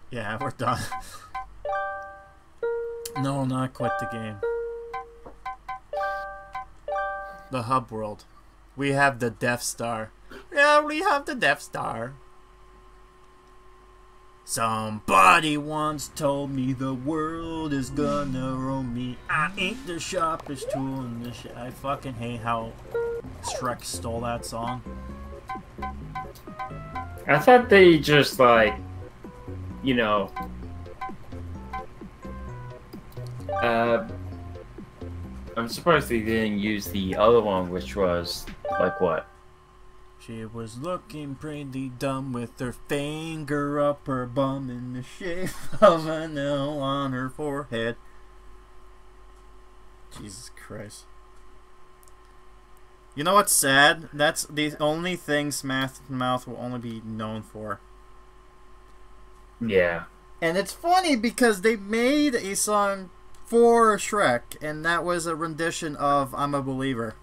Yeah, we're done. No, not quit the game. The hub world. We have the Death Star. Yeah, we have the Death Star. Somebody once told me the world is gonna roll me. I ain't the sharpest tool in this shit. I fucking hate how Shrek stole that song. I thought they just like, you know, uh, I'm surprised they didn't use the other one, which was, like what? She was looking pretty dumb with her finger up her bum in the shape of an L on her forehead. Jesus Christ. You know what's sad? That's the only thing Smash Mouth will only be known for. Yeah. And it's funny because they made a song for Shrek, and that was a rendition of I'm a Believer.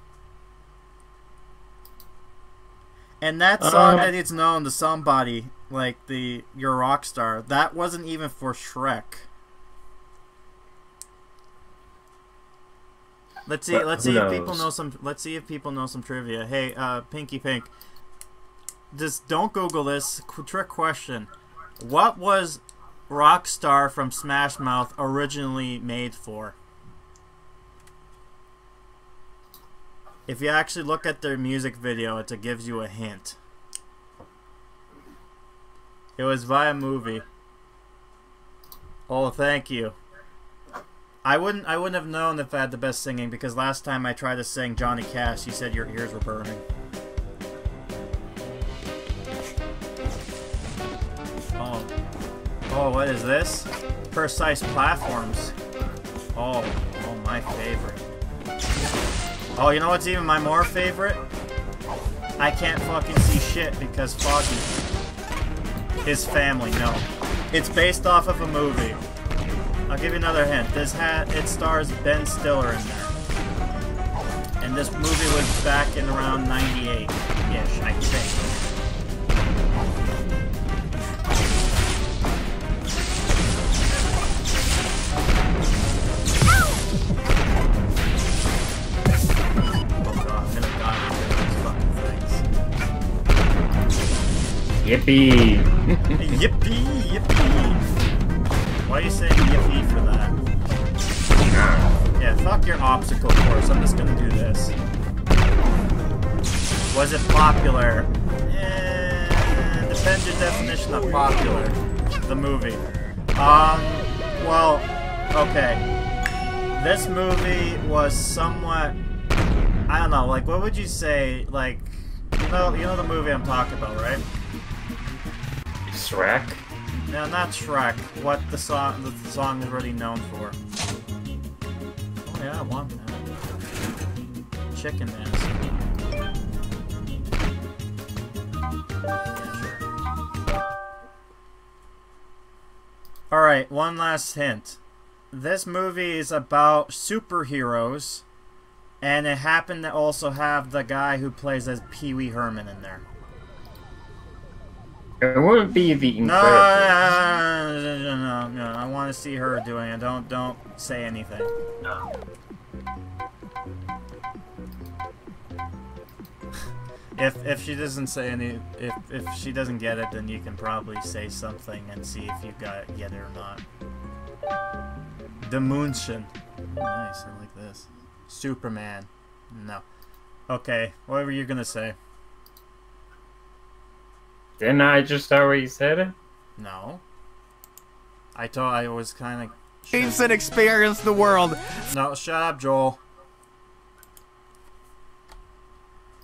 And that song uh, that it's known to somebody, like the You're a Rock Star, that wasn't even for Shrek. Let's see let's see knows? if people know some let's see if people know some trivia. Hey, uh Pinky Pink. Just don't Google this. Trick question. What was Rockstar from Smash Mouth originally made for? If you actually look at their music video, it gives you a hint. It was via movie. Oh, thank you. I wouldn't I wouldn't have known if I had the best singing, because last time I tried to sing Johnny Cash, he said your ears were burning. Oh. Oh, what is this? Precise platforms. Oh, oh, my favorite. Oh, you know what's even my more favorite? I can't fucking see shit because Foggy. His family, no. It's based off of a movie. I'll give you another hint. This hat, it stars Ben Stiller in there. And this movie was back in around ninety-eight-ish, I think. Yippee! Yippee! Yippee! Why are you saying yippee for that? Yeah, fuck your obstacle course, I'm just gonna do this. Was it popular? Yeah, depends your definition of popular. The movie. Um, well, okay. This movie was somewhat... I don't know, like, what would you say, like... You know, you know the movie I'm talking about, right? Shrek? No, not Shrek. What the song, the song is really known for. Oh yeah, I want that. Chicken ass. Yeah, sure. Alright, one last hint. This movie is about superheroes, and it happened to also have the guy who plays as Pee-wee Herman in there. It wouldn't be the no no no, no, no, no, no, I want to see her doing it. Don't, don't say anything. No. If, if she doesn't say any, if, if she doesn't get it, then you can probably say something and see if you got it, get it or not. The Moonshine. Nice, I like this. Superman. No. Okay, whatever you're gonna say. Didn't I just already said it? No. I thought I was kind of... James said experience the world. No, shut up, Joel.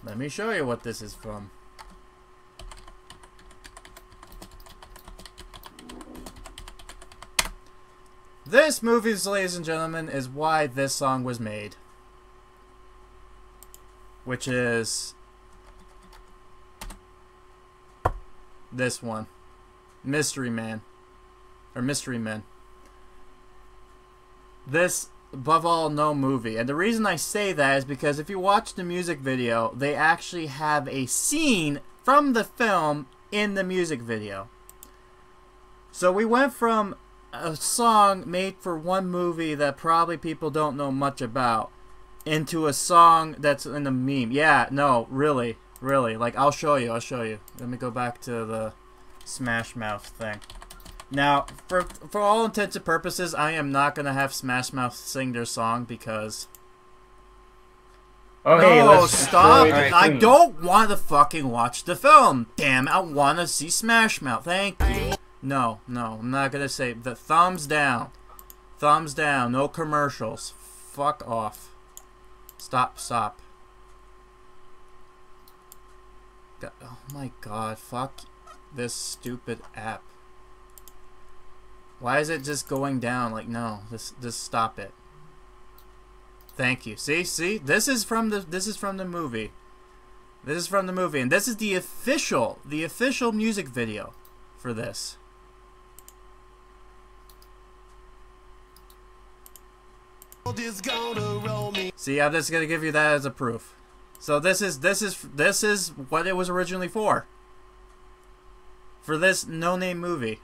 Let me show you what this is from. This movie, ladies and gentlemen, is why this song was made. Which is... this one. Mystery Man. Or Mystery Men. This... above all, no movie. And the reason I say that is because if you watch the music video, they actually have a scene from the film in the music video. So we went from a song made for one movie that probably people don't know much about into a song that's in a meme. Yeah, no, really, really. Like, I'll show you, I'll show you. Let me go back to the Smash Mouth thing. Now, for for all intents and purposes, I am not gonna have Smash Mouth sing their song because. Oh, hey, no, stop! Right, I thing. don't want to fucking watch the film. Damn, I want to see Smash Mouth. Thank you. No, no, I'm not gonna say the thumbs down, thumbs down. No commercials. Fuck off. Stop, stop. God, oh my God! Fuck this stupid app. Why is it just going down? Like, no, just just stop it. Thank you. See, see, this is from the this is from the movie. This is from the movie, and this is the official the official music video for this. See, I'm just gonna give you that as a proof. So this is this is this is what it was originally for. For this no-name movie.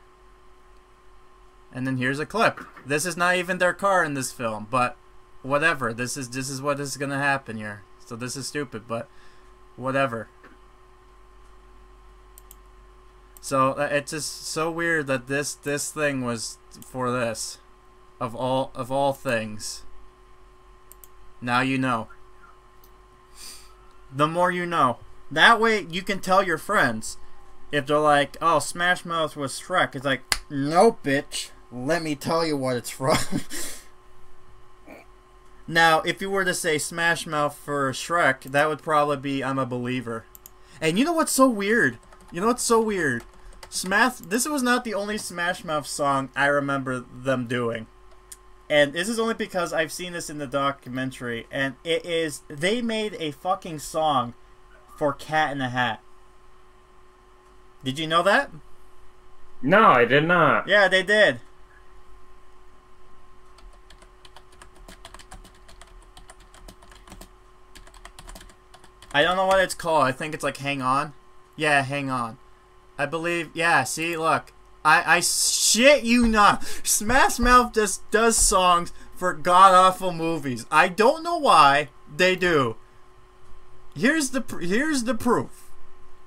And then here's a clip. This is not even their car in this film, but whatever. This is this is what is gonna happen here. So this is stupid, but whatever. So uh, it's just so weird that this this thing was for this, of all of all things. Now you know. The more you know. That way you can tell your friends if they're like, "Oh, Smash Mouth was Shrek." It's like, "No, bitch. Let me tell you what it's from." Now, if you were to say Smash Mouth for Shrek, that would probably be I'm a Believer. And you know what's so weird? You know what's so weird? Smash. This was not the only Smash Mouth song I remember them doing. And this is only because I've seen this in the documentary. And it is... they made a fucking song for Cat in the Hat. Did you know that? No, I did not. Yeah, they did. I don't know what it's called. I think it's like Hang On. Yeah, Hang On. I believe... yeah, see, look. I, I shit you not. Smash Mouth just does songs for god-awful movies. I don't know why they do. Here's the, here's the proof.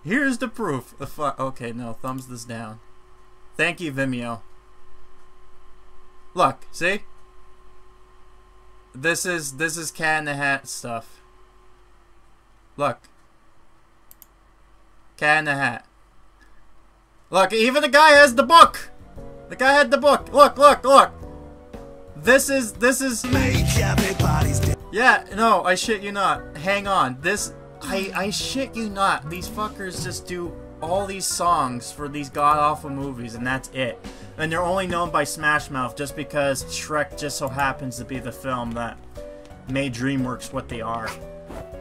Here's the proof. The fuck. Okay, no. Thumbs this down. Thank you, Vimeo. Look, see? This is this is Cat in the Hat stuff. Look. Cat in the Hat. Look, even the guy has the book. The guy had the book. Look, look, look. This is this is. Yeah, no, I shit you not. Hang on, this. I I shit you not. These fuckers just do all these songs for these god awful movies, and that's it. And they're only known by Smash Mouth just because Shrek just so happens to be the film that made DreamWorks what they are.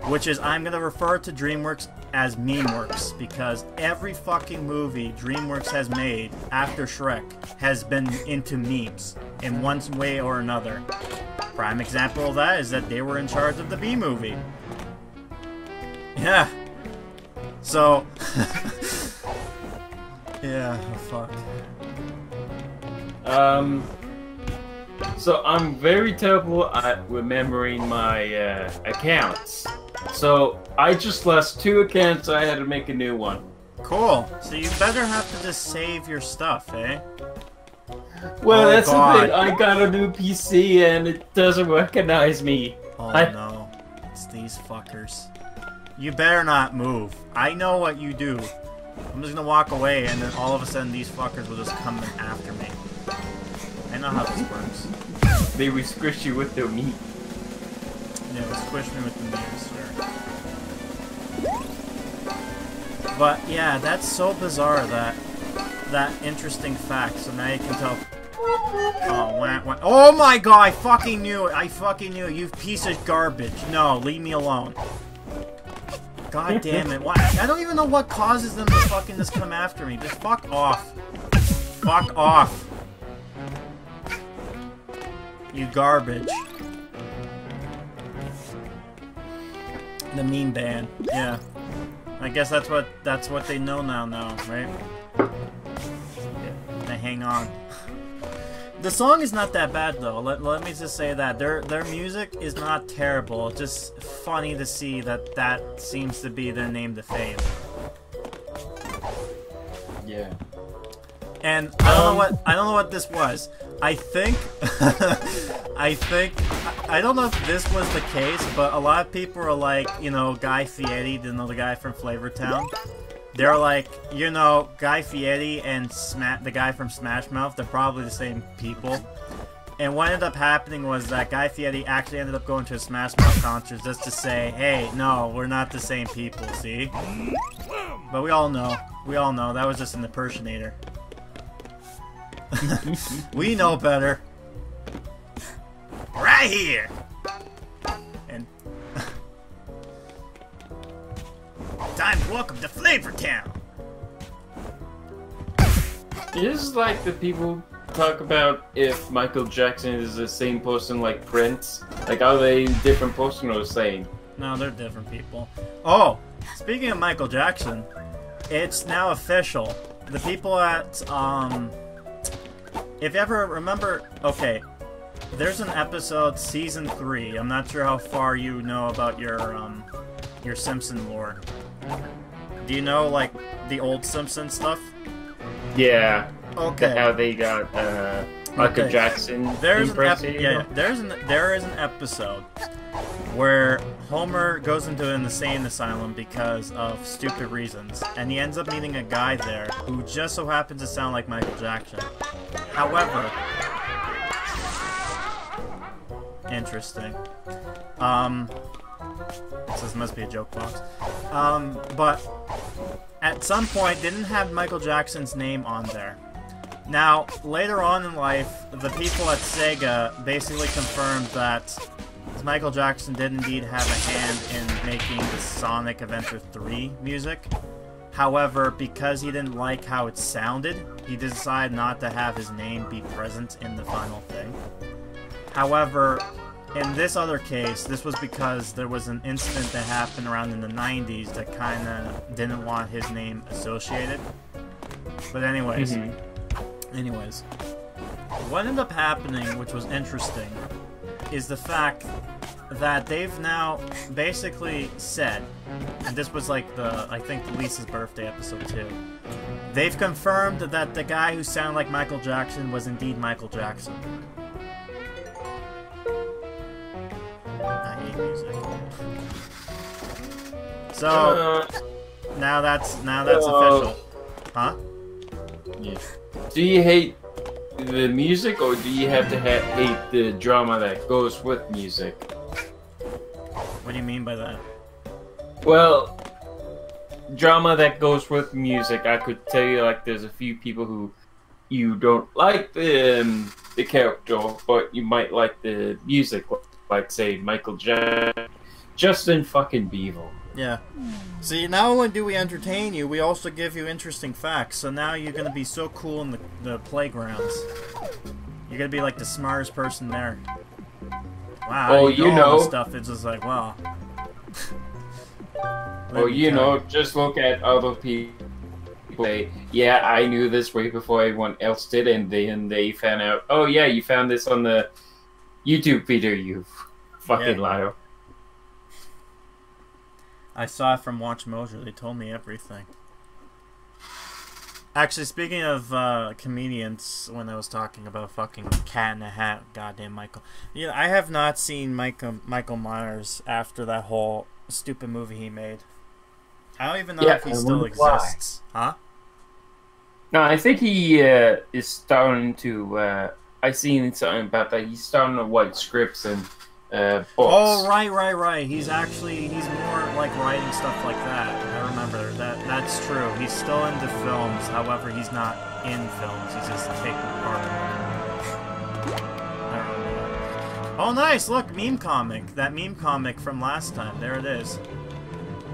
Which is, I'm gonna refer to DreamWorks as MemeWorks, because every fucking movie DreamWorks has made after Shrek has been into memes in one way or another. Prime example of that is that they were in charge of the Bee Movie. Yeah. So. Yeah. Fuck. Um. So I'm very terrible at remembering my uh, accounts. So I just lost two accounts, so I had to make a new one. Cool. So you better have to just save your stuff, eh? Well, oh, that's God. the thing. I got a new P C and it doesn't recognize me. Oh I... no. It's these fuckers. You better not move. I know what you do. I'm just gonna walk away and then all of a sudden these fuckers will just come in after me. I know how this works. They will squish you with their meat. Yeah, they will squish me with the meat, sir. But yeah, that's so bizarre, that that interesting fact. So now you can tell. Oh, wah, wah. Oh my god! I fucking knew it! I fucking knew it! You piece of garbage! No, leave me alone. God damn it! Why? I don't even know what causes them to fucking just come after me. Just fuck off. Fuck off. You garbage. The meme ban. Yeah. I guess that's what that's what they know now, now, right? Now, hang on. The song is not that bad though. Let, let me just say that their their music is not terrible. It's just funny to see that that seems to be their name to fame. Yeah. And I don't um, know what I don't know what this was. I think I think I don't know if this was the case, but a lot of people are like, you know, Guy Fieri, you know, the guy from Flavortown. They're like, you know, Guy Fieri and Sma the guy from Smash Mouth, they're probably the same people. And what ended up happening was that Guy Fieri actually ended up going to a Smash Mouth concert just to say, hey, no, we're not the same people, see? But we all know. We all know. That was just an impersonator. We know better. Right here! And... Time to welcome to Flavortown! This is like the people talk about if Michael Jackson is the same person like Prince. Like, are they different person or the same? No, they're different people. Oh! Speaking of Michael Jackson, it's now official. The people at, um... if you ever remember, okay, there's an episode, season three. I'm not sure how far you know about your um, your Simpson lore. Do you know like the old Simpson stuff? Yeah. Okay. How they got uh, Michael okay. Jackson. There's an yeah, yeah. There's an there is an episode where Homer goes into an insane asylum because of stupid reasons, and he ends up meeting a guy there who just so happens to sound like Michael Jackson. However, interesting. Um, so this must be a joke box. Um, but at some point, they didn't have Michael Jackson's name on there. Now, later on in life, the people at Sega basically confirmed that Michael Jackson did indeed have a hand in making the Sonic Adventure three music. However, because he didn't like how it sounded, he decided not to have his name be present in the final thing. However, in this other case, this was because there was an incident that happened around in the nineties that kind of didn't want his name associated. But anyways, mm-hmm. anyways, what ended up happening, which was interesting, is the fact that they've now basically said, and this was like the, I think, Lisa's birthday episode too, they've confirmed that the guy who sounded like Michael Jackson was indeed Michael Jackson. I hate music. So, uh, now that's, now that's uh, official. Huh? Yeah. Do you hate the music, or do you have to ha hate the drama that goes with music? What do you mean by that? Well, drama that goes with music. I could tell you, like, there's a few people who you don't like the um, the character, but you might like the music. Like, say, Michael Jackson, Justin fucking Bieber. Yeah. See, not only do we entertain you, we also give you interesting facts. So now you're gonna be so cool in the, the playgrounds. You're gonna be like the smartest person there. Wow. Oh, you, you know. All this stuff. It's just like, wow. Oh, you know, just look at other people. They, yeah, I knew this way before everyone else did, and then they found out. Oh yeah, you found this on the YouTube video. You fucking yeah. liar. I saw it from Watch Mojo. They told me everything. Actually, speaking of uh, comedians, when I was talking about fucking Cat in the Hat, goddamn Michael. Yeah, I have not seen Michael Michael Myers after that whole stupid movie he made. I don't even know yeah, if he I still exists. Why. Huh? No, I think he uh, is starting to. Uh, I seen something about that. He's starting to write scripts and. Uh, oh right, right, right. He's actually he's more like writing stuff like that. I remember that. That's true. He's still into films. However, he's not in films. He's just taking part. I remember. Oh, nice! Look, meme comic. That meme comic from last time. There it is.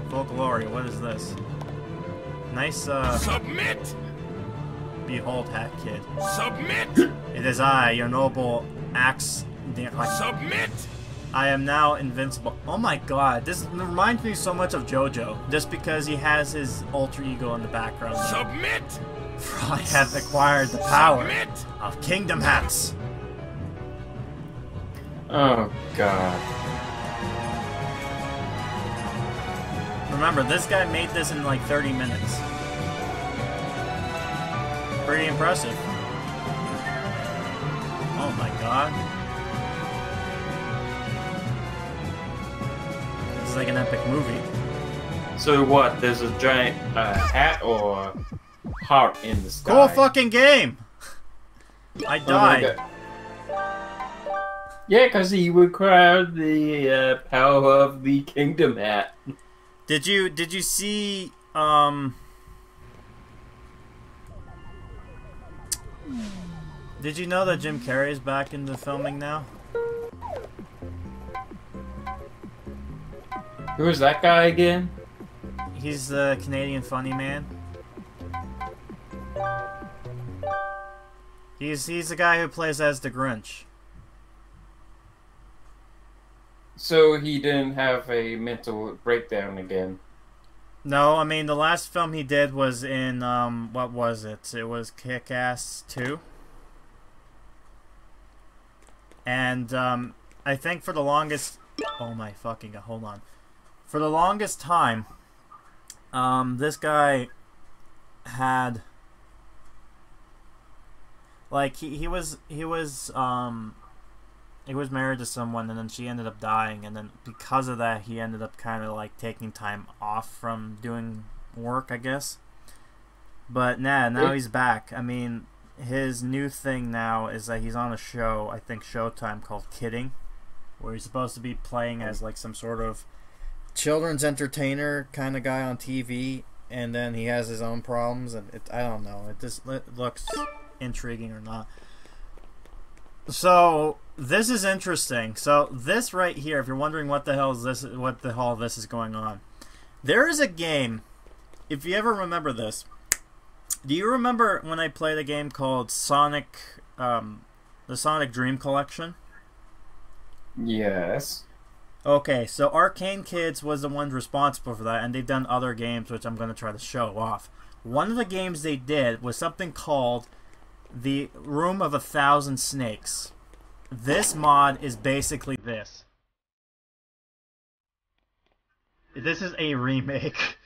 Full glory. What is this? Nice. Uh, Submit. Behold, Hat Kid. Submit. It is I, your noble axe. Submit. I am now invincible. Oh my god, this reminds me so much of JoJo, just because he has his alter ego in the background. Submit! For I have acquired the power Submit. Of Kingdom Hearts. Oh god. Remember, this guy made this in like thirty minutes. Pretty impressive. Oh my god. Like an epic movie. So what? There's a giant uh, hat or heart in the sky. Cool fucking game. I died. Oh yeah, because he required the uh, power of the Kingdom Hat. Did you did you see um? Did you know that Jim Carrey is back into filming now? Who is that guy again? He's the Canadian funny man. He's he's the guy who plays as the Grinch. So he didn't have a mental breakdown again. No, I mean the last film he did was in um what was it? It was Kick-Ass two. And um I think for the longest oh my fucking god, hold on. For the longest time, um, this guy had, like, he, he was, he was, um, he was married to someone, and then she ended up dying, and then because of that, he ended up kind of, like, taking time off from doing work, I guess. But, nah, now he's back. I mean, his new thing now is that he's on a show, I think Showtime, called Kidding, where he's supposed to be playing as, like, some sort of children's entertainer kind of guy on T V, and then he has his own problems, and it, I don't know. It just it looks intriguing or not. So this is interesting. So this right here, if you're wondering what the hell is this, what the hell this is going on, there is a game. If you ever remember this, do you remember when I played a game called Sonic, um, the Sonic Dream Collection? Yes. Okay, so Arcane Kids was the one responsible for that, and they've done other games, which I'm going to try to show off. One of the games they did was something called The Room of a Thousand Snakes. This mod is basically this. This is a remake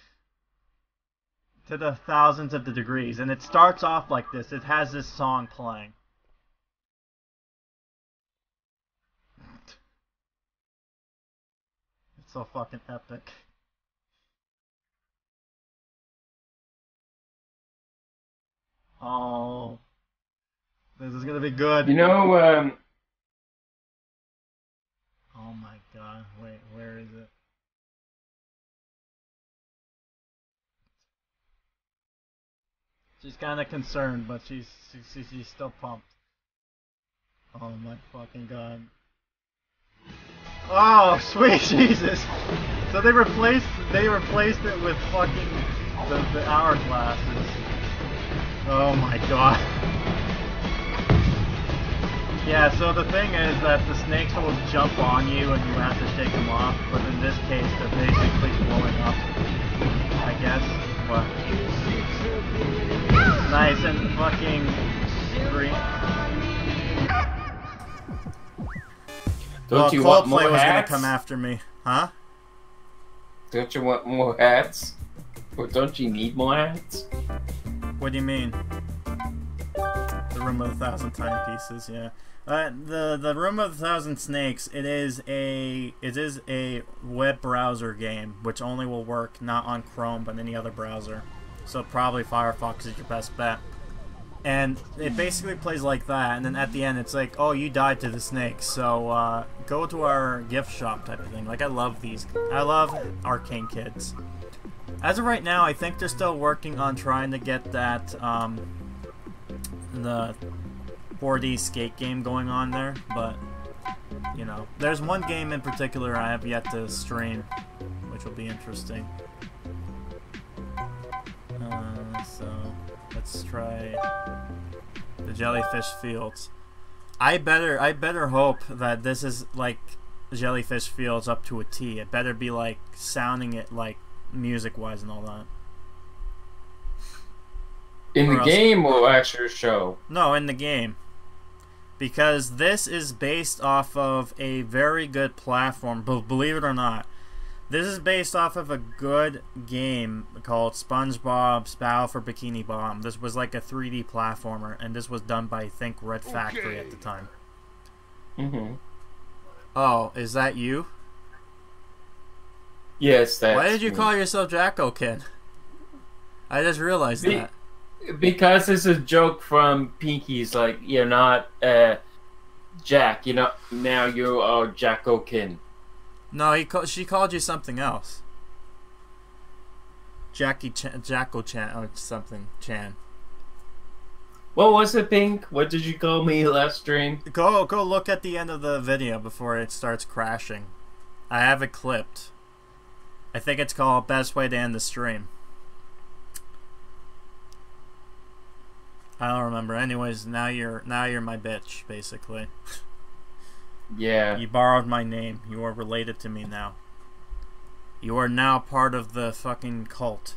to the thousands of the degrees, and it starts off like this. It has this song playing. It's so fucking epic. Oh, this is gonna be good. You know, um... oh my god, wait, where is it? She's kinda concerned, but she's, she, she's still pumped. Oh my fucking god. Oh, sweet Jesus! So they replaced, they replaced it with fucking the, the hourglasses. Oh my god. Yeah, so the thing is that the snakes will jump on you and you have to take them off, but in this case they're basically blowing up, I guess. But nice and fucking free. Don't well, you want more was hats? Gonna come after me, huh? Don't you want more hats? Or don't you need more hats? What do you mean? The Room of a Thousand Timepieces, yeah. Uh, the the Room of a Thousand Snakes. It is a it is a web browser game, which only will work not on Chrome but any other browser. So probably Firefox is your best bet. And it basically plays like that. And then at the end, it's like, oh, you died to the snakes. So uh, go to our gift shop type of thing. Like I love these. I love Arcane Kids. As of right now, I think they're still working on trying to get that, um, the four D skate game going on there, but, you know. There's one game in particular I have yet to stream, which will be interesting. Uh, so, let's try the Jellyfish Fields. I better, I better hope that this is, like, Jellyfish Fields up to a T. It better be, like, sounding it like music-wise and all that. In the game or actual show? No, in the game. Because this is based off of a very good platform, believe it or not. This is based off of a good game called SpongeBob's Battle for Bikini Bomb. This was like a three D platformer, and this was done by, I think, Red Factory at the time. Mm-hmm. Oh, is that you? Yes, that's Why did you me. call yourself Jacko Kid? I just realized Be that. Because this is a joke from Pinky's, like, you're not uh, Jack, you know, now you are Jacko Kid. No, he call she called you something else. Jackie Chan, Jacko Chan, or something, Chan. What was it, Pink? What did you call me last stream? Go, go look at the end of the video before it starts crashing. I have it clipped. I think it's called Best Way to End the Stream. I don't remember. Anyways, now you're now you're my bitch, basically. Yeah. You borrowed my name. You are related to me now. You are now part of the fucking cult.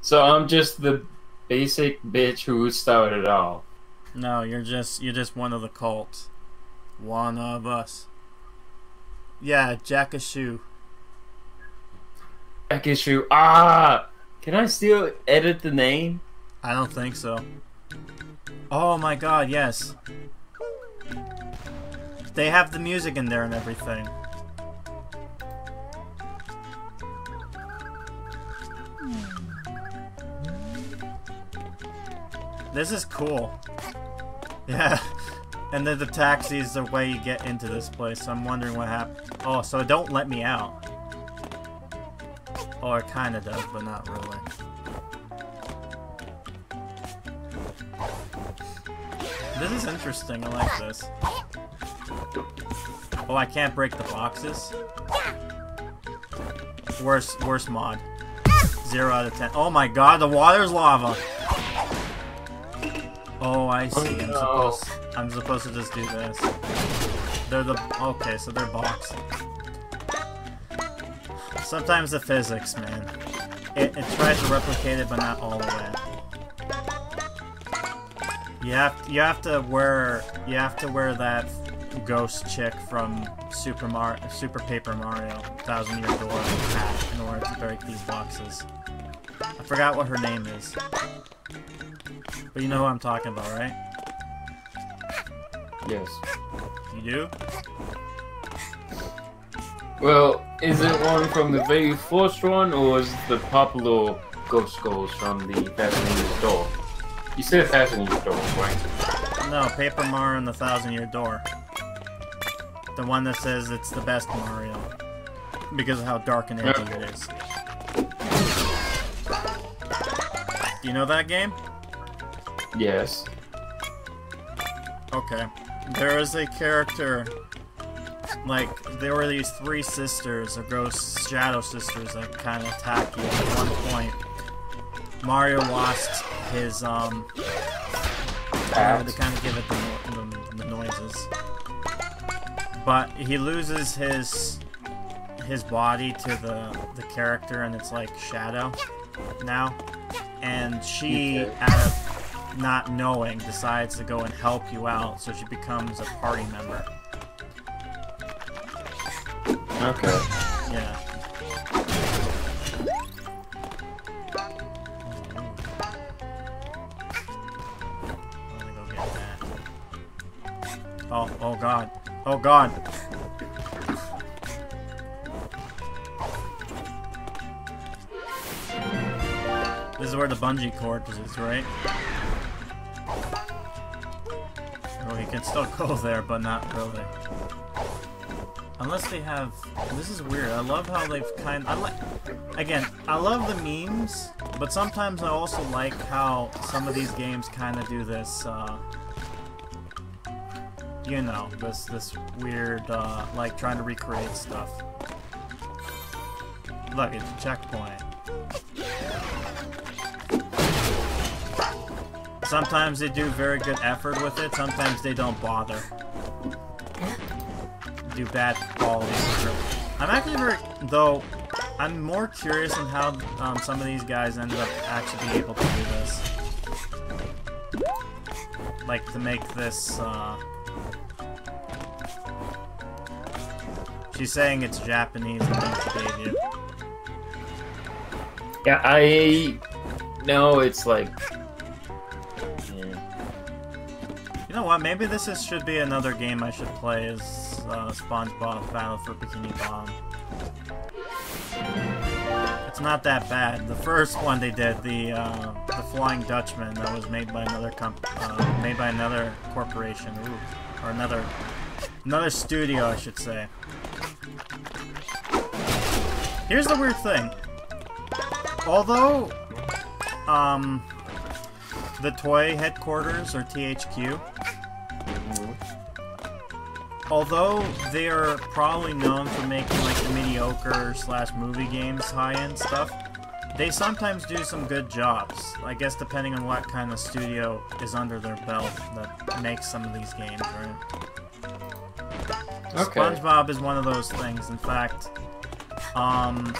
So I'm just the basic bitch who started it all. No, you're just you're just one of the cult. One of us. Yeah, Jackashu. Jackashu. Ah! Can I still edit the name? I don't think so. Oh my god, yes. They have the music in there and everything. This is cool. Yeah. And then the taxi is the way you get into this place. So I'm wondering what happened. Oh, so it don't let me out. Or it kind of does, but not really. This is interesting. I like this. Oh, I can't break the boxes? Worst, worst mod. Zero out of ten. Oh my god, the water's lava! Oh, I see. I'm supposed to... I'm supposed to just do this. They're the... Okay, so they're boxed. Sometimes the physics, man. It, it tries to replicate it, but not all the way. You have, you have to wear... You have to wear that ghost chick from Super Mar Super Paper Mario, Thousand Year Door hat in order to break these boxes. I forgot what her name is. But you know who I'm talking about, right? Yes. You do? Well, is it one from the very first one, or is it the popular ghost ghost from the Fascinating Door? You said Fascinating Door, right? No, Paper Mario and the Thousand Year Door. The one that says it's the best Mario. Because of how dark and edgy okay. it is. Do you know that game? Yes. Okay. There is a character... Like, there were these three sisters, or ghost shadow sisters, that kind of attack you at one point. Mario lost his, um... Uh, to kind of give it the, the, the noises. But he loses his... his body to the, the character, and it's like Shadow now. And she, out of not knowing, decides to go and help you out, so she becomes a party member. Okay. Yeah. I'm gonna go get that. Oh, oh god. Oh god. This is where the bungee cord is, right? Oh, he can still go there, but not really. Unless they have... This is weird. I love how they've kind of... I like, again, I love the memes, but sometimes I also like how some of these games kind of do this, uh... you know, this this weird, uh, like, trying to recreate stuff. Look, it's a checkpoint. Sometimes they do very good effort with it, sometimes they don't bother. Do bad quality. I'm actually very, though, I'm more curious on how um, some of these guys ended up actually being able to do this. Like, to make this, uh... she's saying it's Japanese and things she gave you. Yeah, I... No, it's like... Yeah. You know what, maybe this is, should be another game I should play, is... Uh, SpongeBob Battle for Bikini Bomb. It's not that bad. The first one they did, the uh, the Flying Dutchman, that was made by another comp, uh, made by another corporation, Ooh. or another another studio, I should say. Here's the weird thing. Although, um, the toy headquarters or T H Q. Although they are probably known for making like the mediocre slash movie games, high-end stuff, they sometimes do some good jobs. I guess depending on what kind of studio is under their belt that makes some of these games, right? Okay. SpongeBob is one of those things. In fact, um,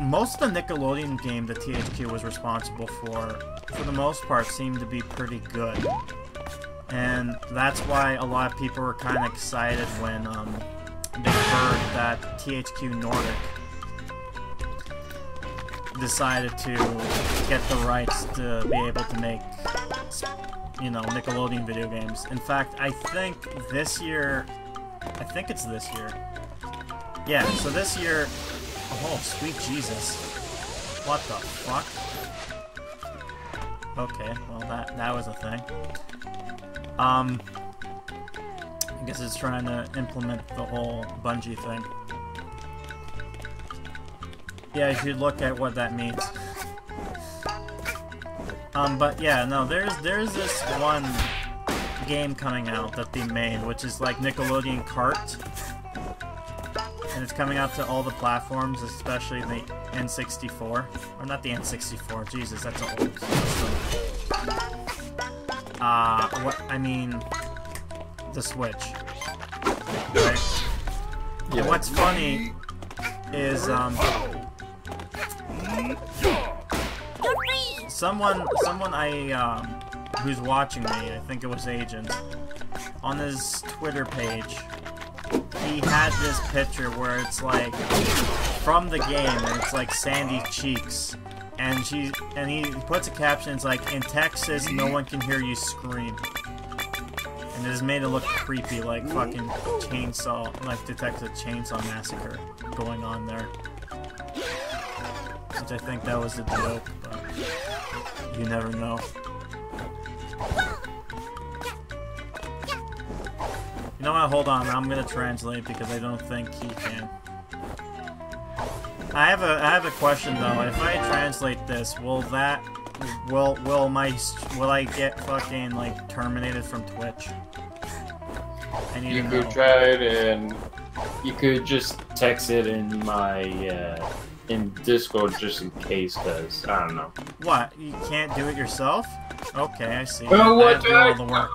most of the Nickelodeon game that T H Q was responsible for, for the most part, seemed to be pretty good. And that's why a lot of people were kind of excited when um, they heard that T H Q Nordic decided to get the rights to be able to make, you know, Nickelodeon video games. In fact, I think this year, I think it's this year. Yeah, so this year, oh, sweet Jesus. What the fuck? Okay, well that, that was a thing. Um, I guess it's trying to implement the whole bungee thing. Yeah, if you look at what that means. Um, but yeah, no, there's there's this one game coming out that they made, which is like Nickelodeon Kart. And it's coming out to all the platforms, especially the N sixty-four. Or not the N sixty-four, Jesus, that's an old system. Uh, what, I mean, the Switch, right? And what's funny is, um, someone, someone I, um, who's watching me, I think it was Agent, on his Twitter page, he had this picture where it's like from the game, and it's like Sandy Cheeks, and she and he puts a caption. It's like, in Texas, no one can hear you scream, and it just made it look creepy, like fucking chainsaw, like Detective Chainsaw Massacre going on there. Which I think that was a joke, but you never know. You know what, hold on, I'm gonna translate because I don't think he can. I have a I have a question though. If I translate this, will that will will my will I get fucking like terminated from Twitch? I need you to know. You could try it, and you could just text it in my uh, in Discord just in case, cause I don't know. What? You can't do it yourself? Okay, I see. Well, what I do I... all the work.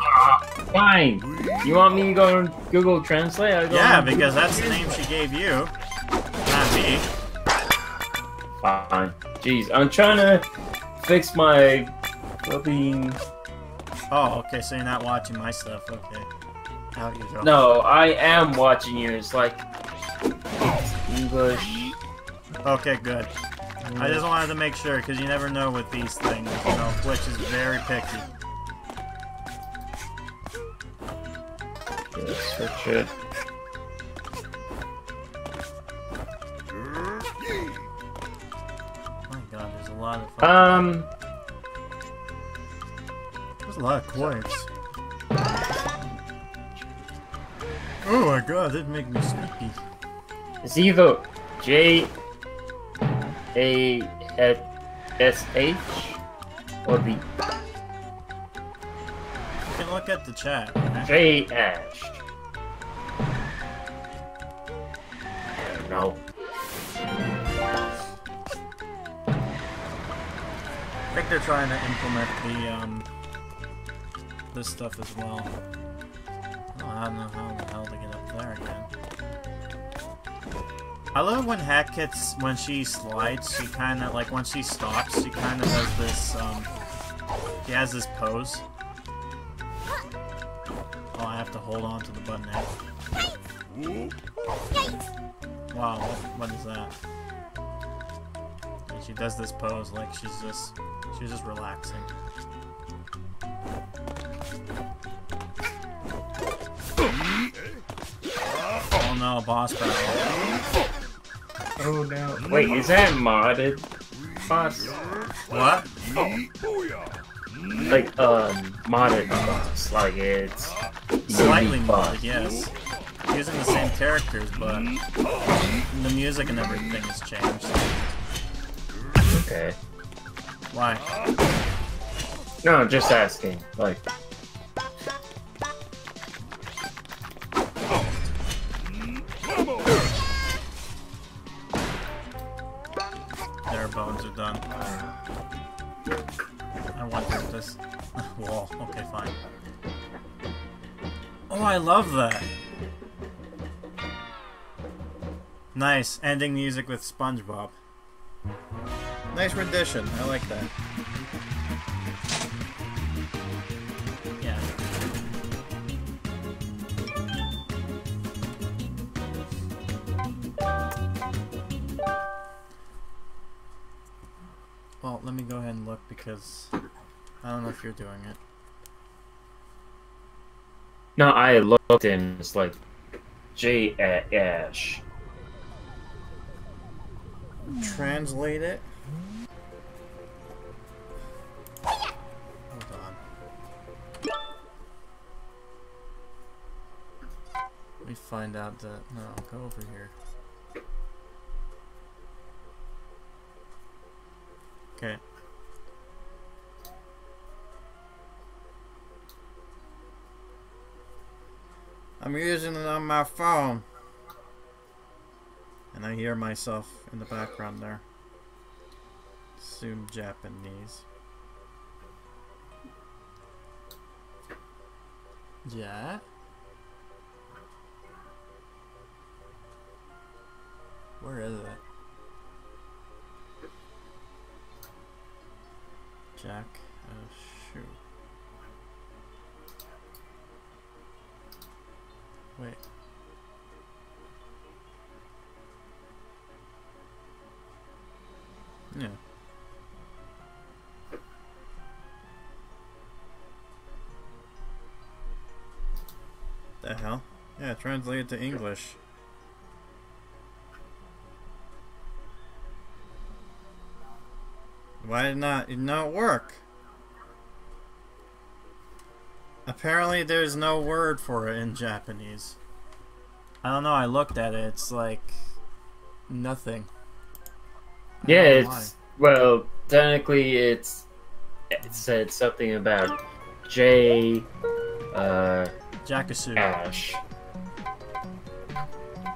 Fine. You want me to go on Google Translate? I go yeah, because that's the name she gave you. Not me. Fine. Jeez, I'm trying to fix my fucking... Oh, okay, so you're not watching my stuff. Okay. Out you go. No, I am watching yours. Like, it's English. Okay, good. I just wanted to make sure, because you never know with these things, you know, Twitch is very picky. Let's switch it. Oh my god, there's a lot of... Um... There's a lot of quartz. Oh my god, that makes me sleepy. It's either J... A S H or B. You can look at the chat. Right? J Ash. I don't know. I think they're trying to implement the um this stuff as well. Oh, I don't know how the hell to get up there again. I love when Hat Kits, when she slides, she kind of, like, when she stops, she kind of does this, um, she has this pose. Oh, I have to hold on to the button now. Wow, what, what is that? And she does this pose, like, she's just, she's just relaxing. Oh no, boss battle. Oh no. Wait, is that modded? Boss? What? Oh. Like, um, modded boss. Like, it's... Slightly modded, yes. Using the same characters, but... The music and everything has changed. Okay. Why? No, just asking. Like... Bones are done. I want this wall. Okay, fine. Oh, I love that. Nice. Ending music with SpongeBob. Nice rendition. I like that. Yeah. Well, let me go ahead and look because I don't know if you're doing it. No, I looked and it's like J Ash. Translate it. Hold on. Let me find out that. No, go over here. Okay. I'm using it on my phone. And I hear myself in the background there. Assume Japanese. Yeah? Where is it? Jack, oh shoot. Wait. Yeah. The hell? Yeah, translate it to English. Why did not it not work? Apparently there's no word for it in Japanese. I don't know, I looked at it, it's like nothing. Yeah, it's why. Well, technically it's it said something about J uh Jakasu. Ash.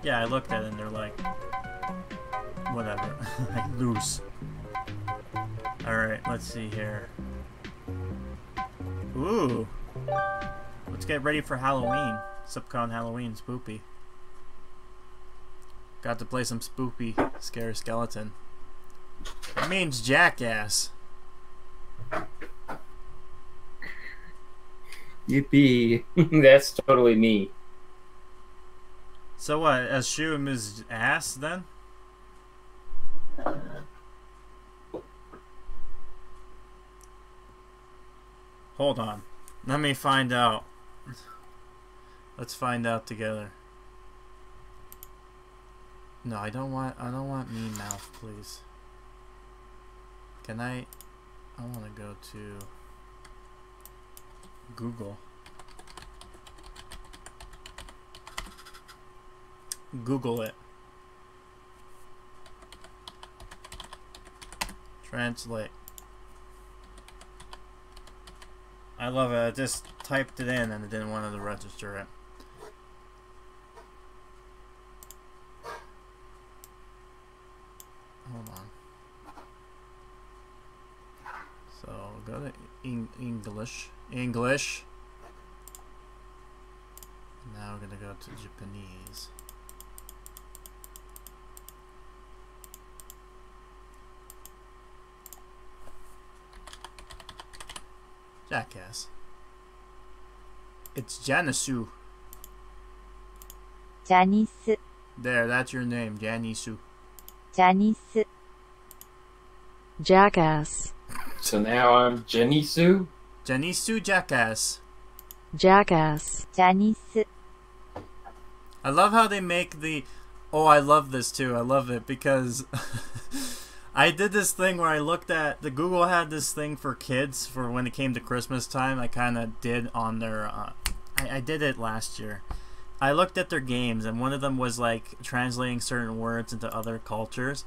Yeah, I looked at it and they're like whatever. Like loose. Alright, let's see here. Ooh. Let's get ready for Halloween. Subcon Halloween, spoopy. Got to play some spoopy scary skeleton. That means jackass. Yippee. That's totally me. So what, assume his ass then? Hold on. Let me find out. Let's find out together. No, I don't want I don't want me mouth, please. Can I I want to go to Google. Google it. Translate. I love it. I just typed it in and it didn't want to register it. Hold on. So go to en English. English. Now we're going to go to Japanese. Jackass. It's Janisu. Janisu. There, that's your name, Janisu. Janisu. Jackass. So now I'm Janisu? Janisu Jackass. Jackass. Janisu. I love how they make the... Oh, I love this too. I love it because... I did this thing where I looked at the Google had this thing for kids for when it came to Christmas time. I kind of did on their, uh, I, I did it last year. I looked at their games and one of them was like translating certain words into other cultures,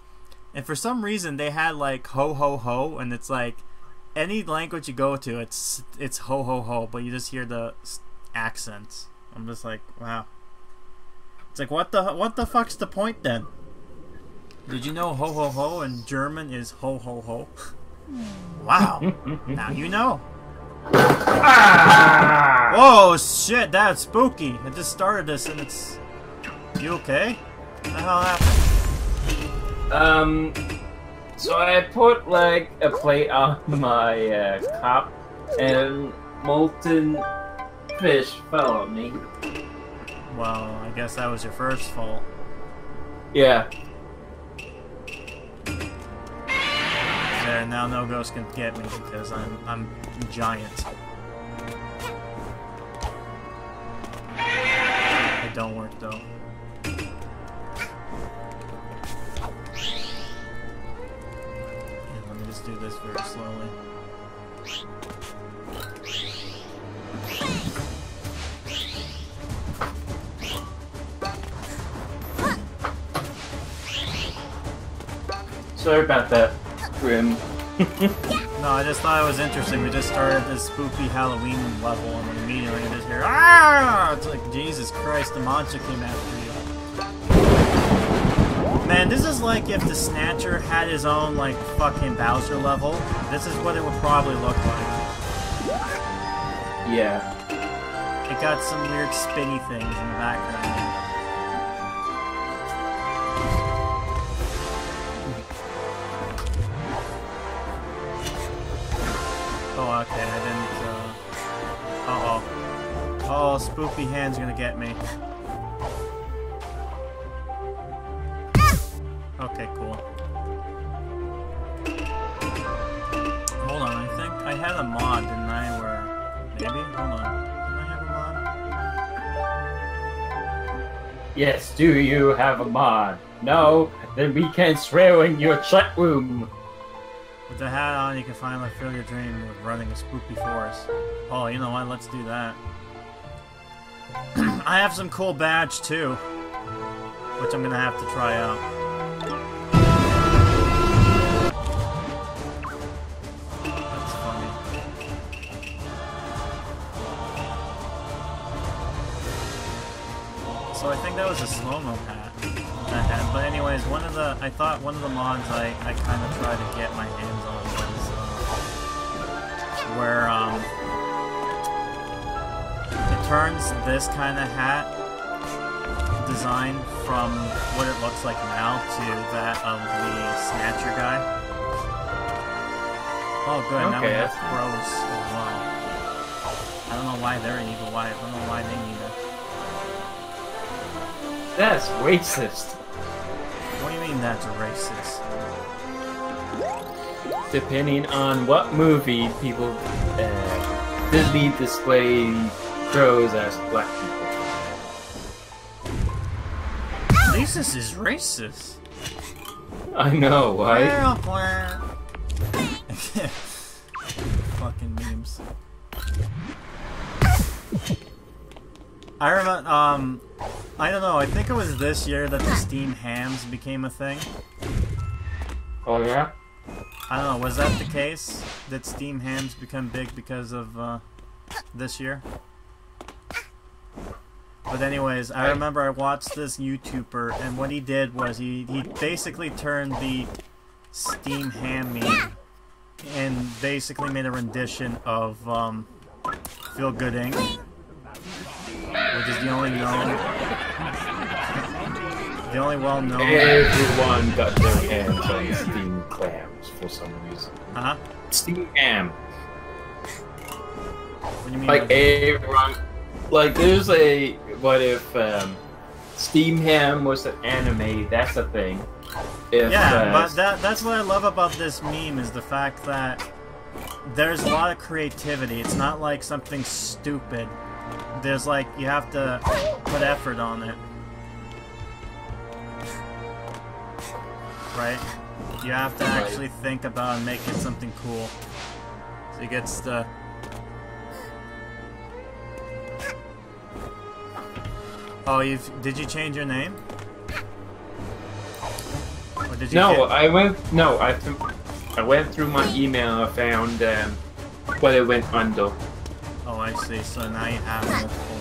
and for some reason they had like ho ho ho, and it's like any language you go to, it's it's ho ho ho, but you just hear the accents. I'm just like, wow. It's like what the what the fuck's the point then? Did you know ho ho ho in German is ho ho ho? Wow. Now you know. Ah! Whoa, shit, that's spooky. I just started this and it's... You okay? What the hell happened? Um, so I put like a plate on my uh, cup and molten fish fell on me. Well, I guess that was your first fault. Yeah. There, now no ghost can get me because I'm I'm giant. It don't work though. And let me just do this very slowly. Sorry about that. Grim. No, I just thought it was interesting. We just started this spooky Halloween level and we immediately just hear ah! It's like, Jesus Christ, the monster came after you. Man, this is like if the Snatcher had his own, like, fucking Bowser level. This is what it would probably look like. Yeah. It got some weird spinny things in the background. Okay, I didn't, uh... Uh-oh. Oh, spoopy hand's gonna get me. Maybe? Hold on. Can I have a mod? Yes, do you have a mod? No? Then we can't swear in your chat room. With the hat on, you can finally fill your dream with running a spooky forest. Oh, you know what? Let's do that. I have some cool badge, too. Which I'm gonna have to try out. That's funny. So I think that was a slow-mo hat I had. But anyways, one of the I thought one of the mods I, I kind of tried to get my hands on was uh, where um it turns this kind of hat design from what it looks like now to that of the Snatcher guy. Oh, good. Okay, now we have pros as well. I don't know why they're evil. Why I don't know why they need it. That's racist. What do you mean that's racist? Depending on what movie, people uh, Disney display pros as black people. This is racist. I know, right? Fucking memes. I remember, um, I don't know, I think it was this year that the Steam Hams became a thing. Oh, yeah? I don't know, was that the case? Did Steam Hams become big because of, uh, this year? But anyways, I remember I watched this YouTuber, and what he did was he, he basically turned the Steam Ham meme and basically made a rendition of um, Feel Good Incorporated, which is the only known, the only well-known. Everyone got their hands on Steam Clams for some reason. Uh huh. Steam Ham. What do you mean? Like everyone, like there's a. But if um, Steam Ham was an anime, that's a thing. If, yeah, uh, but that, that's what I love about this meme is the fact that there's a lot of creativity. It's not like something stupid. There's like, you have to put effort on it. Right? You have to actually think about and make it something cool. So it gets the... Oh, you've, did you change your name? Or did you no, get... I went. No, I. I went through my email. I found um, what it went under. Oh, I see. So now you have multiple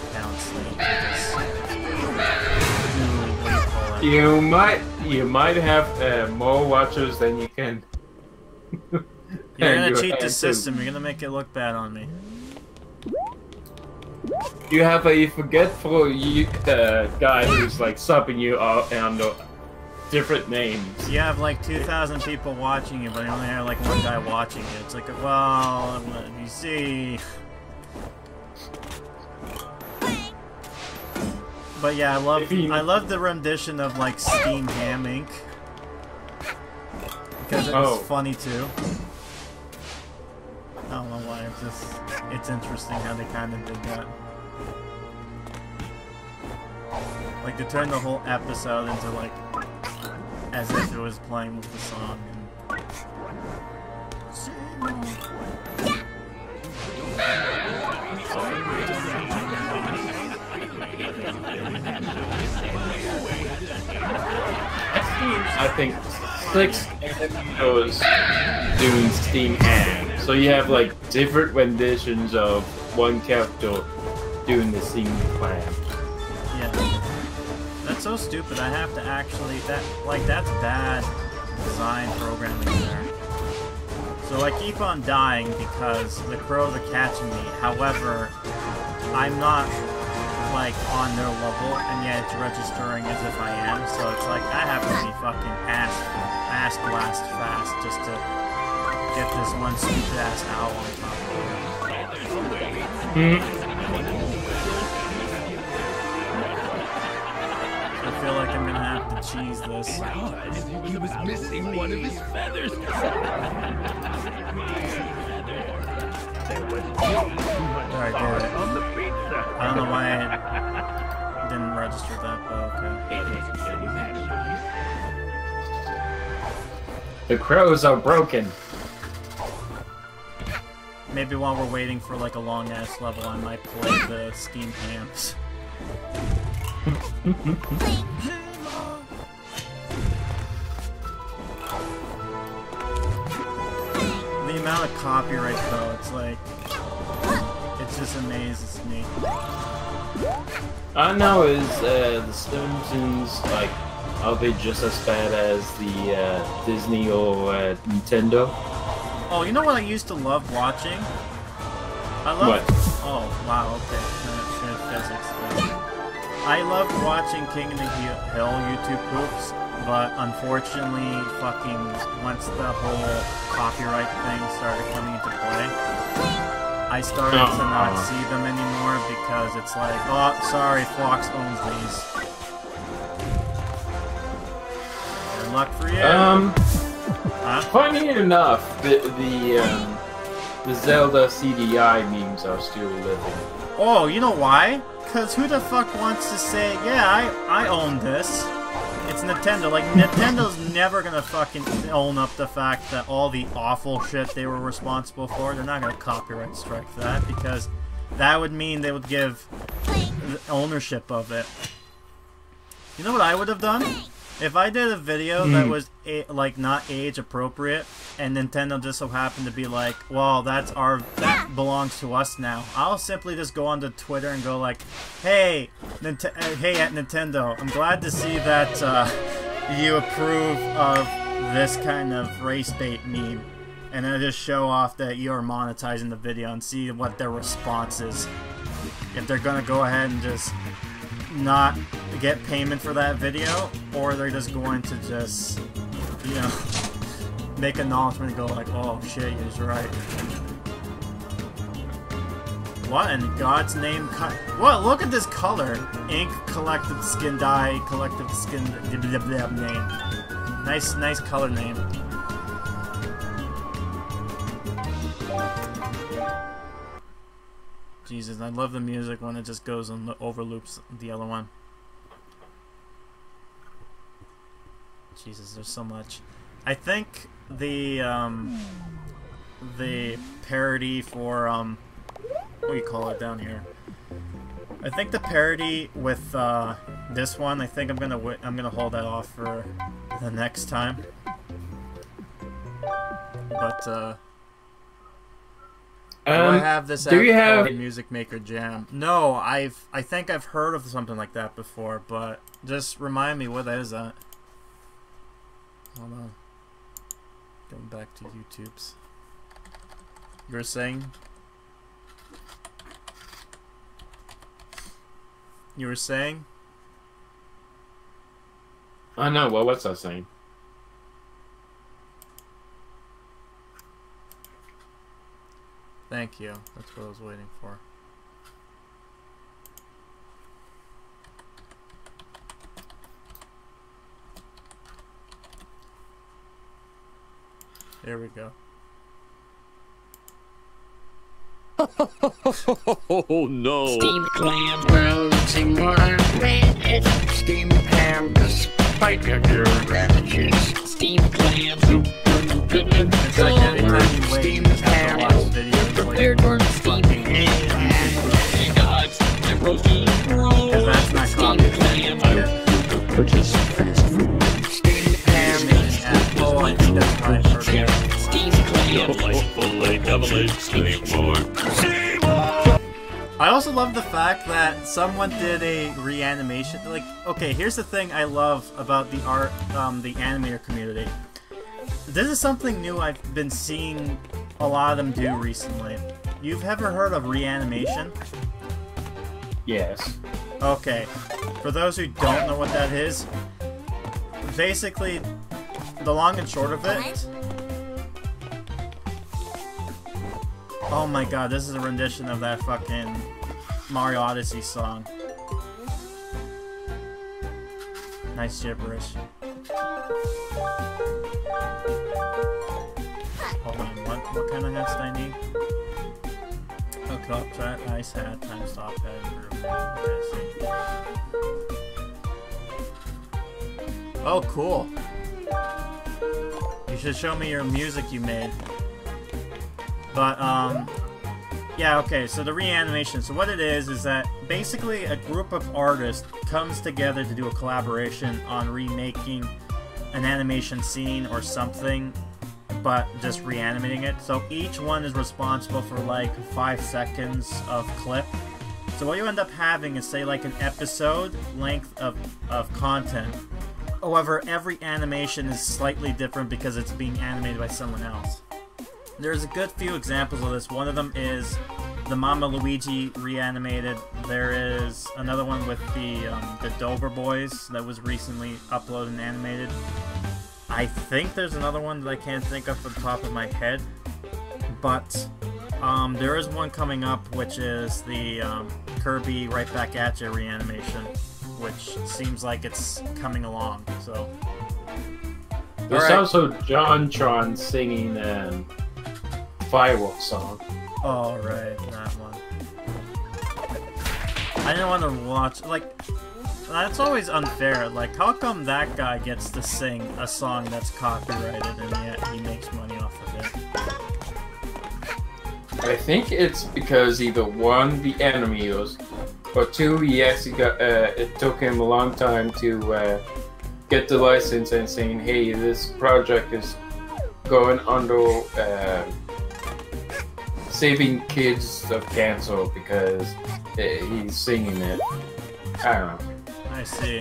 accounts. So you, you, you might. You might have uh, more watchers than you can. You're gonna you cheat the system. You're gonna make it look bad on me. You have a forgetful you, uh, guy who's like subbing you out under different names. You have like two thousand people watching you, but you only have like one guy watching you. It's like, well, you see. But yeah, I love I love the rendition of like Steam Ham Incorporated because it's oh. funny too. I don't know why, it's just, it's interesting how they kind of did that. Like, they turned the whole episode into, like, as if it was playing with the song. I think six episodes doing Steam Hams. So you have like different renditions of one character doing the same plan. Yeah, that's so stupid. I have to actually that like that's bad design programming there. So I keep on dying because the crows are catching me. However, I'm not like on their level, and yet it's registering as if I am. So it's like I have to be fucking ass ass blast fast just to. Get this one stupid ass owl on top of me. Mm-hmm. I feel like I'm gonna have to cheese this. Wow. He was missing one of his feathers. there was right there. On the pizza. I don't know why I didn't register that, but okay. The crows are broken. Maybe while we're waiting for like a long ass level, I might play the Steam Hams. The amount of copyright though, it's like, it just amazes me. I know is uh, the Simpsons, like, are they just as bad as the uh, Disney or uh, Nintendo? Oh, you know what I used to love watching? I love. What? Oh wow, okay. Physics. I loved watching King of the Hill YouTube poops, but unfortunately, fucking, once the whole copyright thing started coming into play, I started oh. to not see them anymore because it's like, oh, sorry, Fox owns these. Good luck for you. Um, huh? Funny enough, the the, um, the Zelda C D I memes are still living. Oh, you know why? Because who the fuck wants to say, yeah, I, I own this? It's Nintendo. Like, Nintendo's never gonna fucking own up the fact that all the awful shit they were responsible for, they're not gonna copyright strike that, because that would mean they would give ownership of it. You know what I would have done? If I did a video mm. that was, a, like, not age-appropriate, and Nintendo just so happened to be like, well, that's our, that belongs to us now, I'll simply just go onto Twitter and go like, hey, Nint hey, at Nintendo, I'm glad to see that uh, you approve of this kind of race bait meme. And then just show off that you're monetizing the video and see what their response is. If they're gonna go ahead and just not get payment for that video, or they're just going to just, you know, make acknowledgement and go like, oh shit, he was right. What in God's name? What? Look at this color. Ink collected skin dye collected skin name. Nice, nice color name. Jesus, I love the music when it just goes and overloops the other one. Jesus, there's so much. I think the um, the parody for um, what do you call it down here? I think the parody with uh, this one. I think I'm gonna w I'm gonna hold that off for the next time. But. Uh, Do um, I have this do you have... Music Maker Jam? No, I've I think I've heard of something like that before, but just remind me, what is that? Hold on. Going back to YouTube's. You were saying? You were saying? I know, well, what's that saying? Thank you. That's what I was waiting for. There we go. Oh no! Steam clam browsing water, steam ham, despite your ravages. Steam clam, super good, steam ham. Prepared for steam ham. Gods, the roasted rolls. Steam ham. Purchase fast food. Steam ham. Oh, I think that's right for sure. Steam ham. I also love the fact that someone did a reanimation. Like, okay, here's the thing I love about the art, um, the animator community. This is something new I've been seeing a lot of them do recently. You've ever heard of reanimation? Yes. Okay. For those who don't know what that is, basically, the long and short of it... Oh my god, this is a rendition of that fucking Mario Odyssey song. Nice gibberish. Hold on, what, what kind of nest I need? cup, giant ice hat, time stop pad. Oh, cool. You should show me your music you made. But, um... yeah, okay, so the reanimation. So what it is, is that basically a group of artists comes together to do a collaboration on remaking an animation scene or something, but just reanimating it. So each one is responsible for, like, five seconds of clip. So what you end up having is, say, like, an episode length of, of content. However, every animation is slightly different because it's being animated by someone else. There's a good few examples of this. One of them is the Mama Luigi reanimated. There is another one with the um, the Dover Boys that was recently uploaded and animated. I think there's another one that I can't think of off the top of my head, but um, there is one coming up which is the um, Kirby Right Back At Ya reanimation, which seems like it's coming along. So there's right. also JonTron singing and. Firework song. Oh, right, that one. I didn't want to watch, like, that's always unfair. Like, how come that guy gets to sing a song that's copyrighted and yet he makes money off of it? I think it's because either one, the enemy was, or two, he actually got, uh, it took him a long time to uh, get the license and saying, hey, this project is going under, uh, saving kids of cancer because he's singing it. I don't know. I see.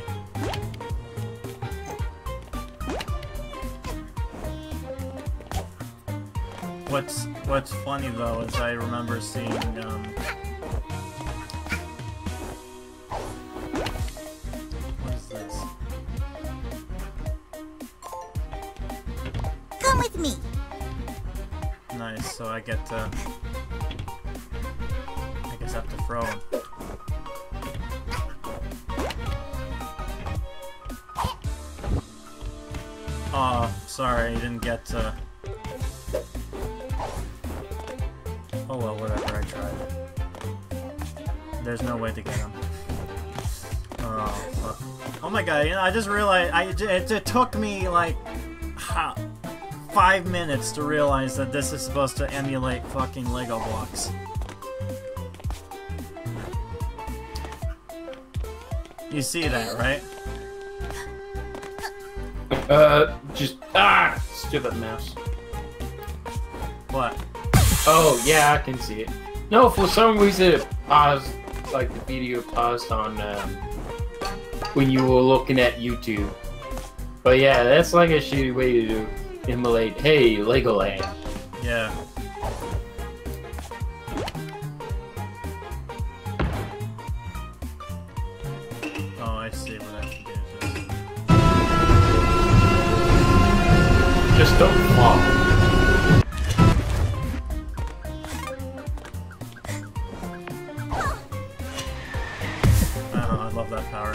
What's What's funny though is I remember seeing um, what is this? Come with me. Nice. So I get to. Have to throw him. Aw, oh, sorry, I didn't get to... Oh well, whatever, I tried. There's no way to get him. Oh, fuck. Oh my god, you know, I just realized, I, it, it took me like... Ha, five minutes to realize that this is supposed to emulate fucking Lego blocks. You see that, right? Uh, just... Ah! Stupid mouse. What? Oh, yeah, I can see it. No, for some reason it paused, like the video paused on, um, when you were looking at YouTube. But yeah, that's like a shitty way to emulate, hey, Legoland. Yeah. Just don't fall. Oh, I love that power.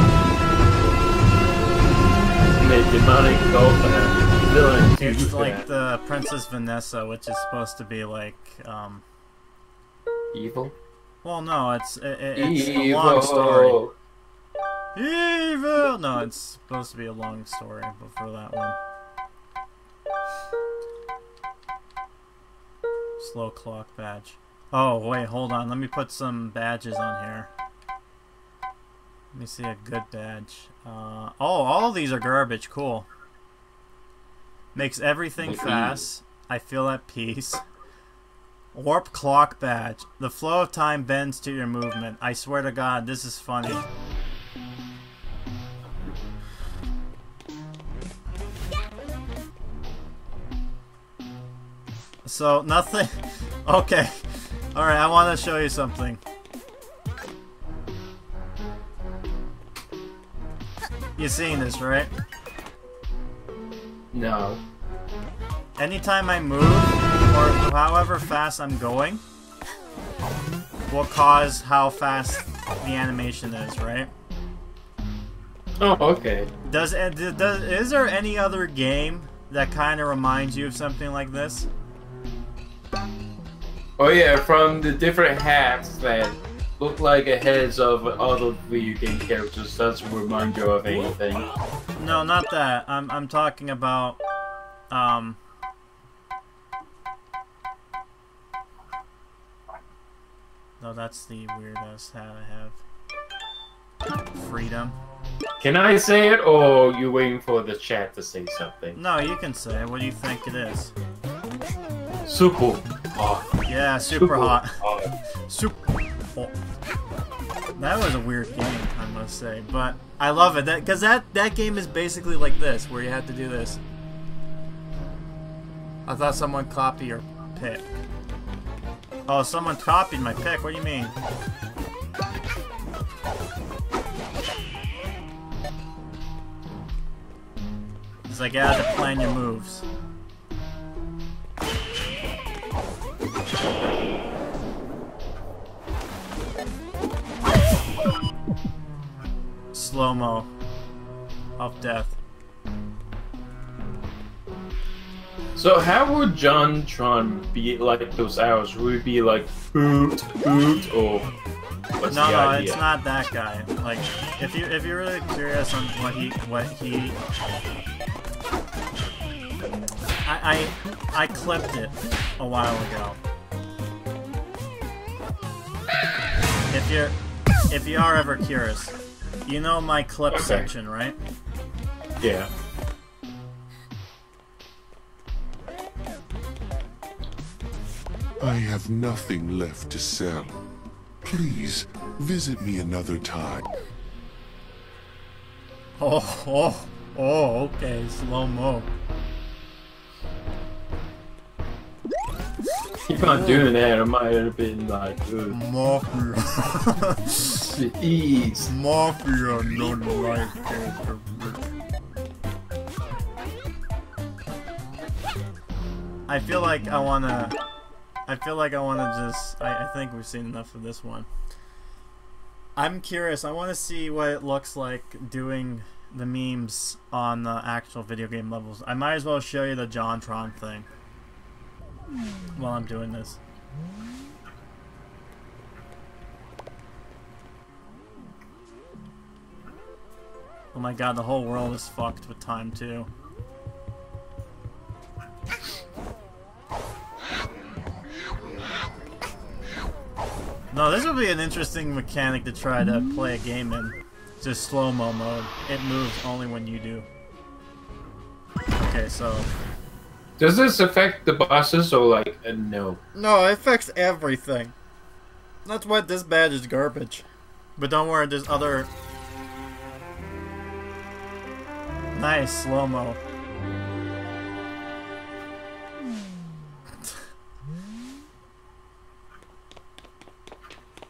The demonic dolphin villain. It's like the Princess Vanessa, which is supposed to be like um evil. Well, no, it's it, it's evil. A long story. Evil. No, it's supposed to be a long story before that one. Slow clock badge. Oh, wait, hold on. Let me put some badges on here. Let me see a good badge. Uh, oh, all these are garbage. Cool. Makes everything fast. I feel at peace. Warp clock badge. The flow of time bends to your movement. I swear to God, this is funny. So, nothing... Okay. Alright, I want to show you something. You've seen this, right? No. Anytime I move, or however fast I'm going, will cause how fast the animation is, right? Oh, okay. Does, does is there any other game that kind of reminds you of something like this? Oh yeah, from the different hats that look like the heads of other video game characters. Doesn't remind you of anything. No, not that. I'm I'm talking about um. No, that's the weirdest hat I have. Freedom. Can I say it, or are you waiting for the chat to say something? No, you can say it. What do you think it is? Super Hot. Yeah, Super, super Hot. hot. Super Hot. That was a weird game, I must say, but I love it. That because that, that game is basically like this, where you have to do this. I thought someone copied your pick. Oh, someone copied my pick. What do you mean? It's like, yeah, to plan your moves. Slow-mo of death. So how would JonTron be like those hours? Would it be like boot, boot, or what's no, the no, idea? No, it's not that guy. Like, if you if you're really curious on what he what he, I I, I clipped it a while ago. If you're if you are ever curious, you know my clip okay. section, right? Yeah. I have nothing left to sell. Please, visit me another time. Oh, oh, oh, okay, slow-mo. Keep on doing that, I might have been like, ugh. Mafia. Jeez. Mafia, no life cancer. I feel like I wanna... I feel like I want to just... I, I think we've seen enough of this one. I'm curious. I want to see what it looks like doing the memes on the actual video game levels. I might as well show you the JonTron thing while I'm doing this. Oh my god, the whole world is fucked with time too. No, this would be an interesting mechanic to try to play a game in. Just slow-mo mode. It moves only when you do. Okay, so... Does this affect the bosses or, like, uh, no? No, it affects everything. That's why this badge is garbage. But don't worry, there's other... Nice slow-mo.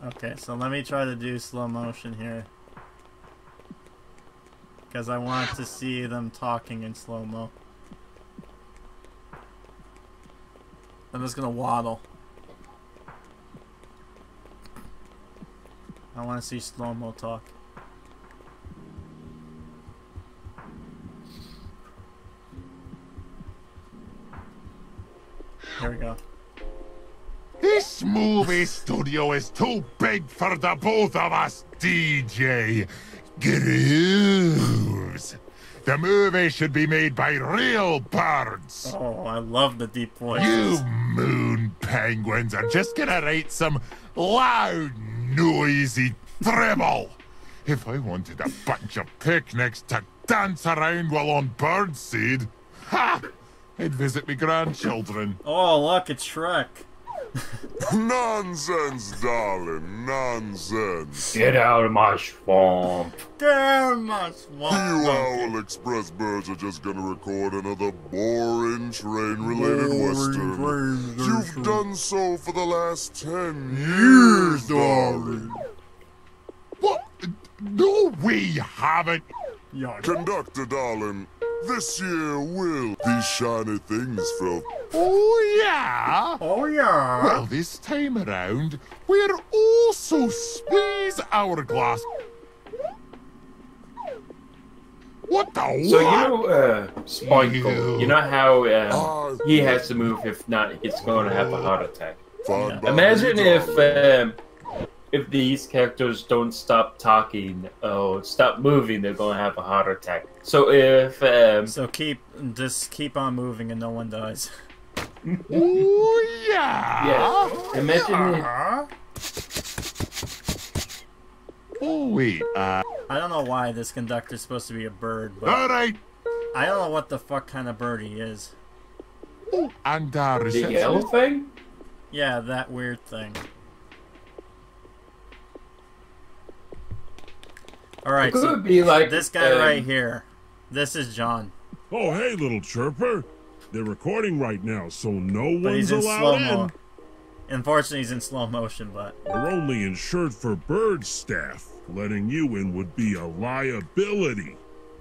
Okay, so let me try to do slow motion here. Because I want to see them talking in slow-mo. I'm just gonna waddle. I want to see slow-mo talk. Here we go. This movie studio is too big for the both of us, D J Grooves. The movie should be made by real birds. Oh, I love the deep voice. You moon penguins are just gonna write some loud, noisy treble. If I wanted a bunch of picnics to dance around while on birdseed, ha! I'd visit me grandchildren. Oh, look, it's Shrek. Nonsense, darling, nonsense. Get out of my swamp. Get out of my swamp. You Owl Express birds are just gonna record another boring train-related western. Train You've train. done so for the last ten years, darling. What? No, we haven't. Conductor, darling, this year will. These shiny things fell. Oh yeah! Oh yeah! Well, this time around, we're also space hourglass. What the So what? you know, uh, Spike, you know how uh, he has to move, if not, it's going to have a heart attack. Yeah. Imagine if um, if these characters don't stop talking or stop moving, they're gonna have a heart attack. So if um, so, keep just keep on moving and no one dies. Ooh, yeah. Yeah. Imagine. Yeah. If... Ooh, wait. Uh... I don't know why this conductor's supposed to be a bird, but all right. I don't know what the fuck kind of bird he is. Ooh, and uh, the yellow thing. Yeah, that weird thing. Alright, so be like, this guy um, right here. This is John. Oh, hey, little chirper. They're recording right now, so no but one's he's in allowed slow in. Unfortunately, he's in slow motion, but... We're only insured for bird staff. Letting you in would be a liability.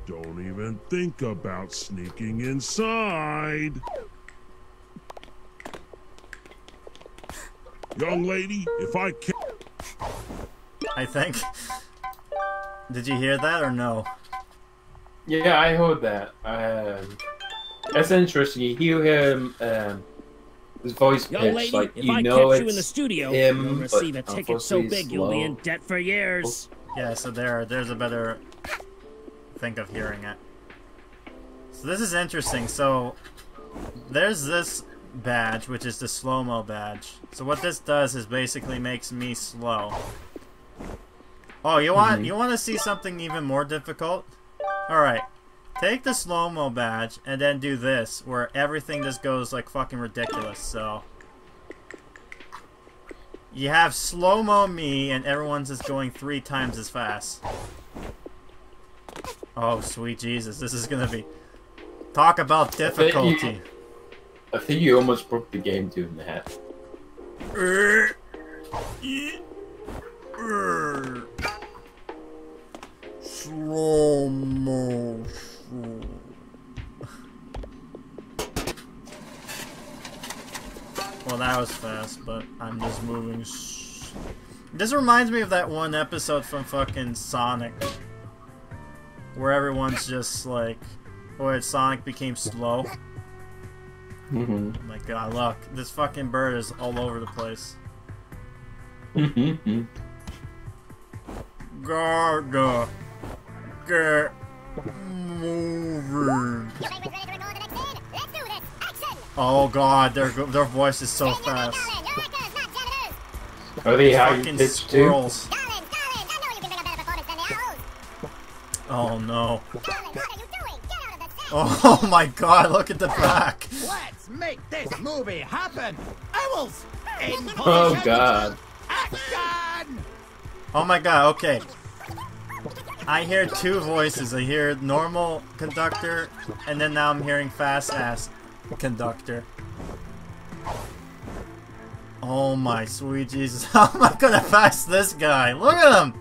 Don't even think about sneaking inside. Young lady, if I can... I think. Did you hear that or no? Yeah, I heard that. Um, that's interesting. You hear him, um, his voice Young pitch, lady, like, if you I know catch it's you in the studio, him, you'll receive a ticket so big you'll be in debt for years. Yeah, so there, there's a better thing of hearing it. So this is interesting. So there's this badge, which is the slow-mo badge. So what this does is basically makes me slow. Oh, you want mm-hmm. you want to see something even more difficult? All right, take the slow-mo badge and then do this, where everything just goes like fucking ridiculous. So you have slow-mo me, and everyone's just going three times as fast. Oh, sweet Jesus, this is gonna be talk about difficulty. I think you almost broke the game doing that. Slow motion. Well, that was fast, but I'm just moving. This reminds me of that one episode from fucking Sonic, where everyone's just like, where Sonic became slow. Mm-hmm. Oh my god, look. This fucking bird is all over the place. Mm-hmm. Gaga. Get moving. Oh god, their, their voice is so fast. Are they fucking squirrels? Oh no. Oh my god, look at the back. Make this movie happen! Owls! Oh god. Action! Oh my god, okay. I hear two voices. I hear normal conductor, and then now I'm hearing fast ass conductor. Oh my sweet Jesus. How am I gonna fast this guy? Look at him!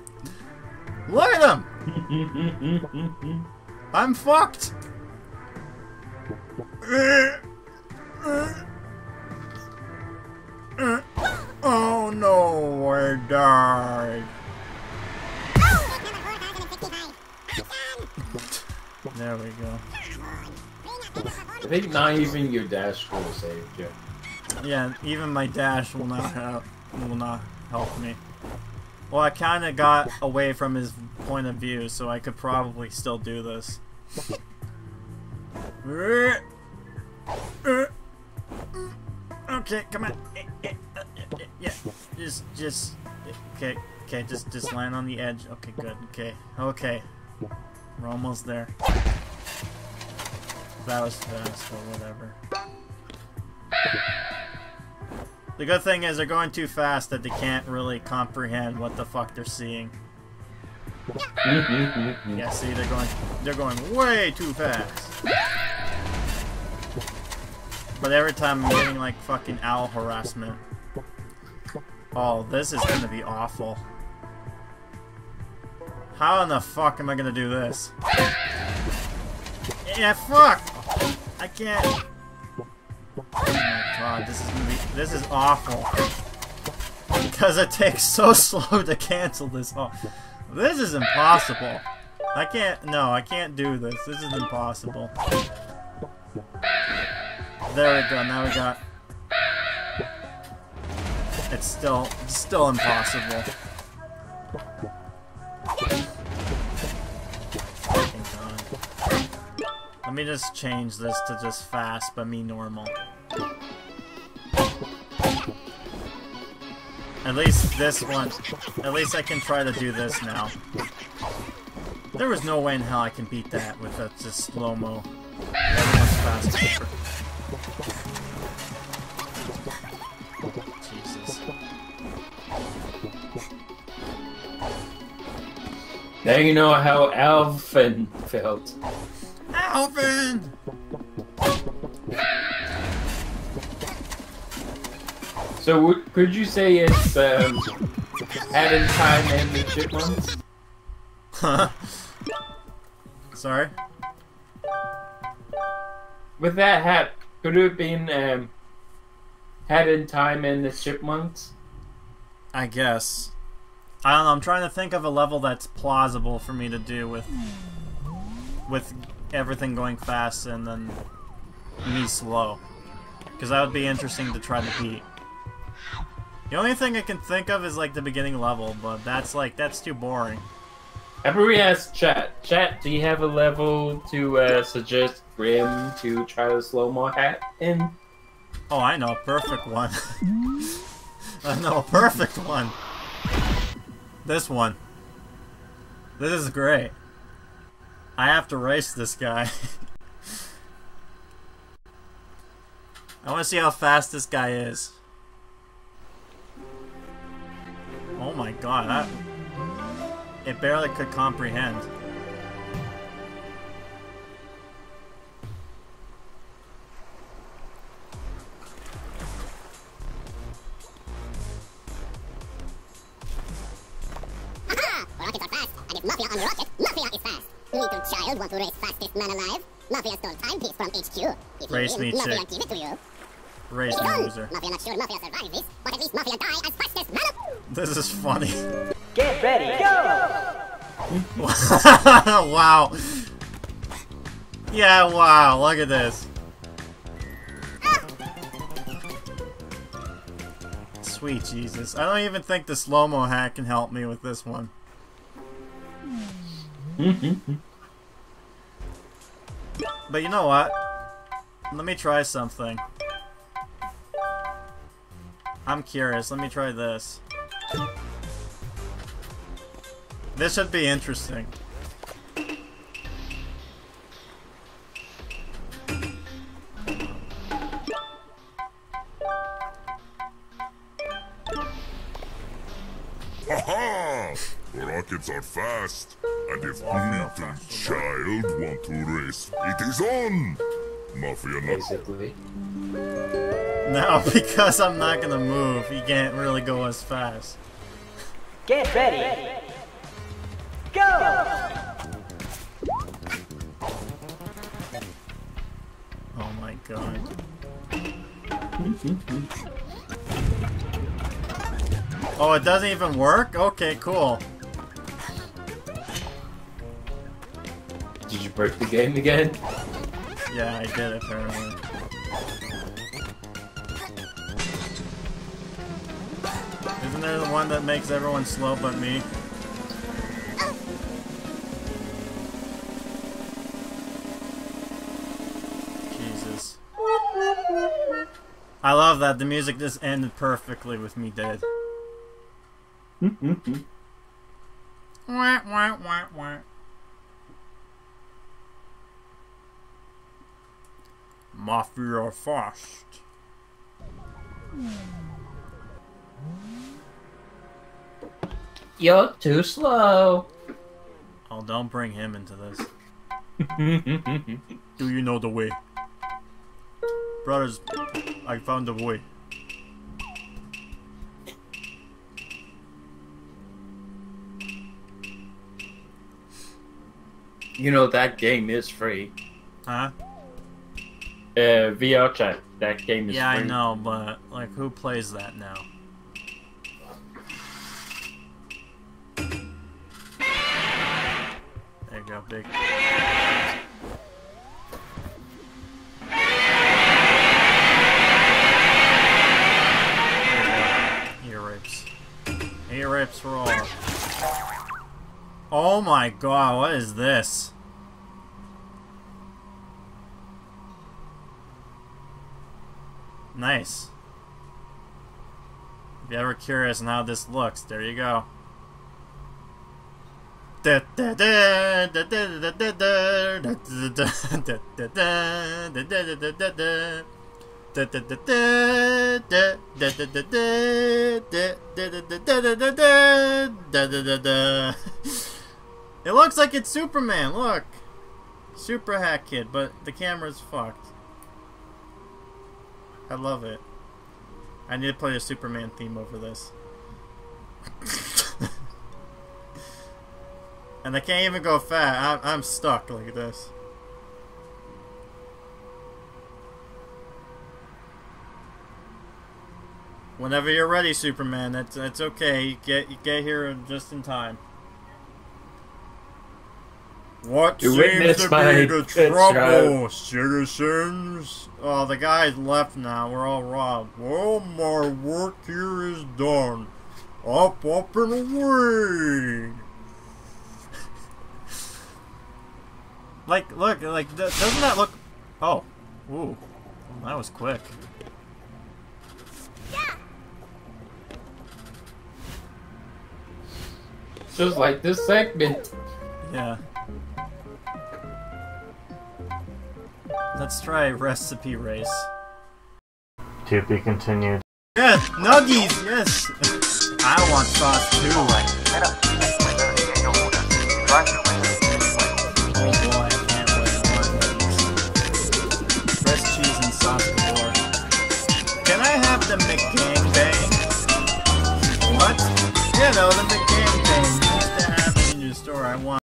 Look at him! I'm fucked! Oh no, I died. There we go. I think not even your dash will save you. Yeah, even my dash will not help, will not help me. Well, I kind of got away from his point of view, so I could probably still do this. Okay, come on. Yeah, just, just, okay, okay, just, just land on the edge. Okay, good. Okay, okay, we're almost there. That was fast, or whatever. The good thing is they're going too fast that they can't really comprehend what the fuck they're seeing. Yeah, see, they're going, they're going way too fast. But every time I'm getting like fucking owl harassment. Oh, this is gonna be awful. How in the fuck am I gonna do this? Yeah, fuck! I can't. Oh my god, this is gonna be. This is awful. Because it takes so slow to cancel this off. This is impossible. I can't. No, I can't do this. This is impossible. There we go, now we got... It's still still impossible. Let me just change this to just fast, but me normal. At least this one. At least I can try to do this now. There was no way in hell I can beat that with a, just slow-mo. Faster. Jesus. Now you know how Alvin felt. Alvin! So w could you say it's um, Hat in Time and the Chipmunks? Huh? Sorry? With that hat, could it have been um, Hat in Time and the Chipmunks? I guess. I don't know, I'm trying to think of a level that's plausible for me to do with with everything going fast and then me slow. Because that would be interesting to try to beat. The only thing I can think of is like the beginning level, but that's like that's too boring. Everybody asks chat. Chat, do you have a level to uh, suggest Grim to try the slow-mo hat in? Oh, I know a perfect one. I know a perfect one. This one. This is great. I have to race this guy. I want to see how fast this guy is. Oh my god, that... It barely could comprehend. Aha! Rocket are fast, and if Mafia on Rocket, Mafia is fast. Little child, want to race fastest man alive? Mafia stole time piece from H Q. If you race win, me, Mafia give it to you. Race me, loser. Mafia not sure Mafia survives this, but at least Mafia die as fastest man alive. This is funny. Get ready, go! Wow. Yeah, wow, look at this. Sweet Jesus. I don't even think the slow-mo hack can help me with this one. But you know what? Let me try something. I'm curious. Let me try this. This should be interesting. Ha-ha! Rockets are fast, and if little child want to race, it is on! Mafia Basically. No, because I'm not gonna move, he can't really go as fast. Get ready! Go! Oh my god. Oh, it doesn't even work? Okay, cool. Did you break the game again? Yeah, I did apparently. Isn't there the one that makes everyone slow but me? I love that. The music just ended perfectly with me dead. Mm-hmm. Wah, wah, wah, wah. Mafia fast. You're too slow. Oh, don't bring him into this. Do you know the way? Brothers, I found the way. You know that game is free. Huh? Uh, V R chat. That game is yeah, free. Yeah, I know, but like, who plays that now? There you go, big. What's wrong? Oh my god, what is this? Nice. If you're ever curious on how this looks, there you go. It looks like it's Superman, look! Super Hat Kid, but the camera's fucked. I love it. I need to play a Superman theme over this. And I can't even go fat. I'm, I'm stuck like this. Whenever you're ready, Superman, that's that's okay. You get you get here just in time. What you seems to be the trouble, citizens? Oh, the guy's left now. We're all robbed. Well, my work here is done. Up, up, and away. Like, look, like, th doesn't that look... Oh. Ooh. That was quick. Yeah. Just like this segment. Yeah. Let's try recipe race. To be continued. Yes, nuggies, yes. I want sauce too. Oh boy, I can't wait. Fresh cheese and sauce galore. Can I have the McGangbang? What? Yeah, no, the McGangbang. You used to have it in your store. I want.